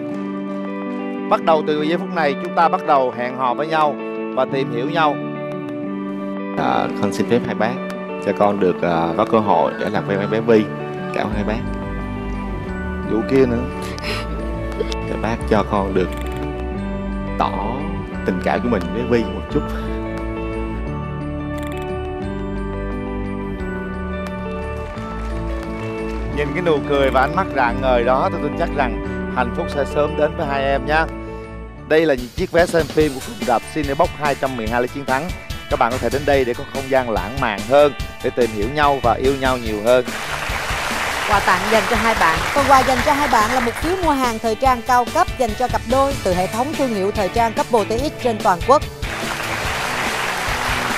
bắt đầu từ giây phút này chúng ta bắt đầu hẹn hò với nhau và tìm hiểu nhau. À, con xin phép hai bác cho con được uh, có cơ hội để làm quen với bé Vi. Cảm ơn hai bác. Vụ kia nữa. Các bác cho con được tỏ tình cảm của mình với Vi một chút. Nhìn cái nụ cười và ánh mắt rạng ngời đó, tôi tin chắc rằng hạnh phúc sẽ sớm đến với hai em nha. Đây là những chiếc vé xem phim của cụm rạp Cinebox hai một hai Lý Chiến Thắng. Các bạn có thể đến đây để có không gian lãng mạn hơn, để tìm hiểu nhau và yêu nhau nhiều hơn. Quà tặng dành cho hai bạn. Còn quà dành cho hai bạn là một phiếu mua hàng thời trang cao cấp dành cho cặp đôi từ hệ thống thương hiệu thời trang Couple tê ích trên toàn quốc.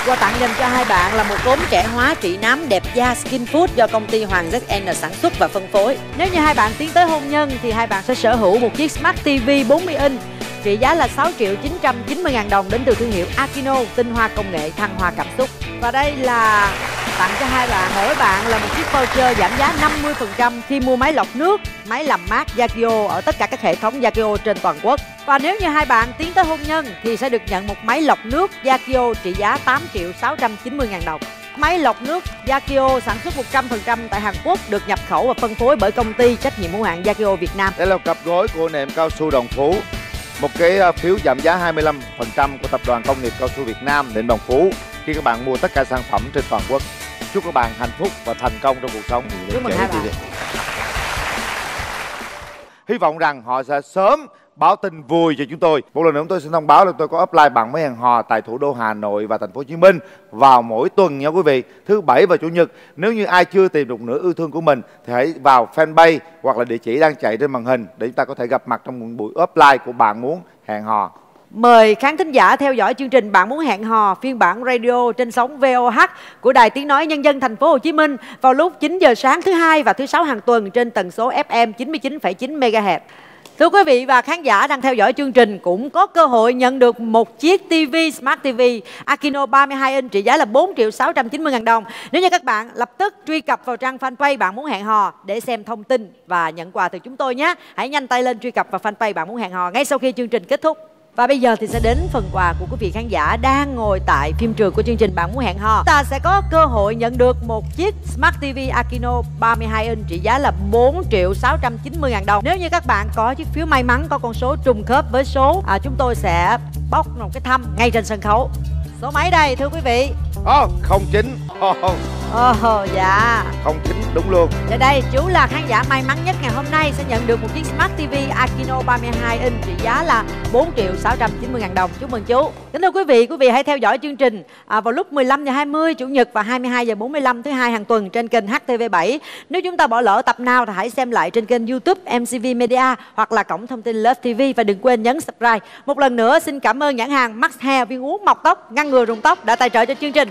Quà tặng dành cho hai bạn là một gốm trẻ hóa trị nám đẹp da Skin Food do công ty Hoàng zét en sản xuất và phân phối. Nếu như hai bạn tiến tới hôn nhân thì hai bạn sẽ sở hữu một chiếc Smart ti vi bốn mươi inch trị giá là sáu triệu chín trăm chín mươi ngàn đồng đến từ thương hiệu Akino, tinh hoa công nghệ thăng hoa cảm xúc. Và đây là tặng cho hai bạn, mỗi bạn là một chiếc voucher giảm giá năm mươi phần trăm khi mua máy lọc nước, máy làm mát Yakio ở tất cả các hệ thống Yakio trên toàn quốc. Và nếu như hai bạn tiến tới hôn nhân thì sẽ được nhận một máy lọc nước Yakio trị giá tám triệu sáu trăm chín mươi ngàn đồng. Máy lọc nước Yakio sản xuất một trăm phần trăm tại Hàn Quốc, được nhập khẩu và phân phối bởi công ty trách nhiệm hữu hạn Yakio Việt Nam. Đây là một cặp gối của nệm cao su Đồng Phú, một cái phiếu giảm giá hai mươi lăm phần trăm của tập đoàn công nghiệp cao su Việt Nam nệm Đồng Phú khi các bạn mua tất cả sản phẩm trên toàn quốc. Chúc các bạn hạnh phúc và thành công trong cuộc sống. Chúc mừng hai bạn. Hy vọng rằng họ sẽ sớm báo tin vui cho chúng tôi. Một lần nữa tôi xin thông báo là tôi có upline bằng với hẹn hò tại thủ đô Hà Nội và thành phố Hồ Chí Minh vào mỗi tuần nha quý vị, thứ bảy và chủ nhật. Nếu như ai chưa tìm được nửa yêu thương của mình thì hãy vào fanpage hoặc là địa chỉ đang chạy trên màn hình để chúng ta có thể gặp mặt trong buổi upline của Bạn Muốn Hẹn Hò. Mời khán thính giả theo dõi chương trình Bạn Muốn Hẹn Hò phiên bản radio trên sóng vê o hát của Đài Tiếng Nói Nhân dân thành phố Hồ Chí Minh vào lúc chín giờ sáng thứ hai và thứ sáu hàng tuần trên tần số ép em chín mươi chín phẩy chín mê ga héc. Thưa quý vị và khán giả đang theo dõi chương trình cũng có cơ hội nhận được một chiếc ti vi Smart ti vi Akino ba mươi hai inch trị giá là bốn triệu sáu trăm chín mươi ngàn đồng. Nếu như các bạn lập tức truy cập vào trang fanpage Bạn Muốn Hẹn Hò để xem thông tin và nhận quà từ chúng tôi nhé. Hãy nhanh tay lên truy cập vào fanpage Bạn Muốn Hẹn Hò ngay sau khi chương trình kết thúc. Và bây giờ thì sẽ đến phần quà của quý vị khán giả đang ngồi tại phim trường của chương trình Bạn Muốn Hẹn Hò. Ta sẽ có cơ hội nhận được một chiếc Smart ti vi Akino ba mươi hai inch trị giá là bốn triệu sáu trăm chín mươi ngàn đồng. Nếu như các bạn có chiếc phiếu may mắn có con số trùng khớp với số, à, chúng tôi sẽ bóc một cái thăm ngay trên sân khấu. Số mấy đây thưa quý vị? Ồ, không chín. Ồ, dạ không chín đúng luôn. Và đây chú là khán giả may mắn nhất ngày hôm nay sẽ nhận được một chiếc Smart ti vi Akino ba mươi hai inch trị giá là bốn triệu sáu trăm chín mươi ngàn đồng. Chúc mừng chú. Kính thưa quý vị, quý vị hãy theo dõi chương trình à, vào lúc mười lăm giờ hai mươi chủ nhật và hai mươi hai giờ bốn mươi lăm thứ hai hàng tuần trên kênh hát tê vê bảy. Nếu chúng ta bỏ lỡ tập nào thì hãy xem lại trên kênh YouTube em xê vê Media hoặc là cổng thông tin Love ti vi và đừng quên nhấn subscribe. Một lần nữa xin cảm ơn nhãn hàng Max Hair viên uống mọc tóc, ngăn ngừa rụng tóc đã tài trợ cho chương trình.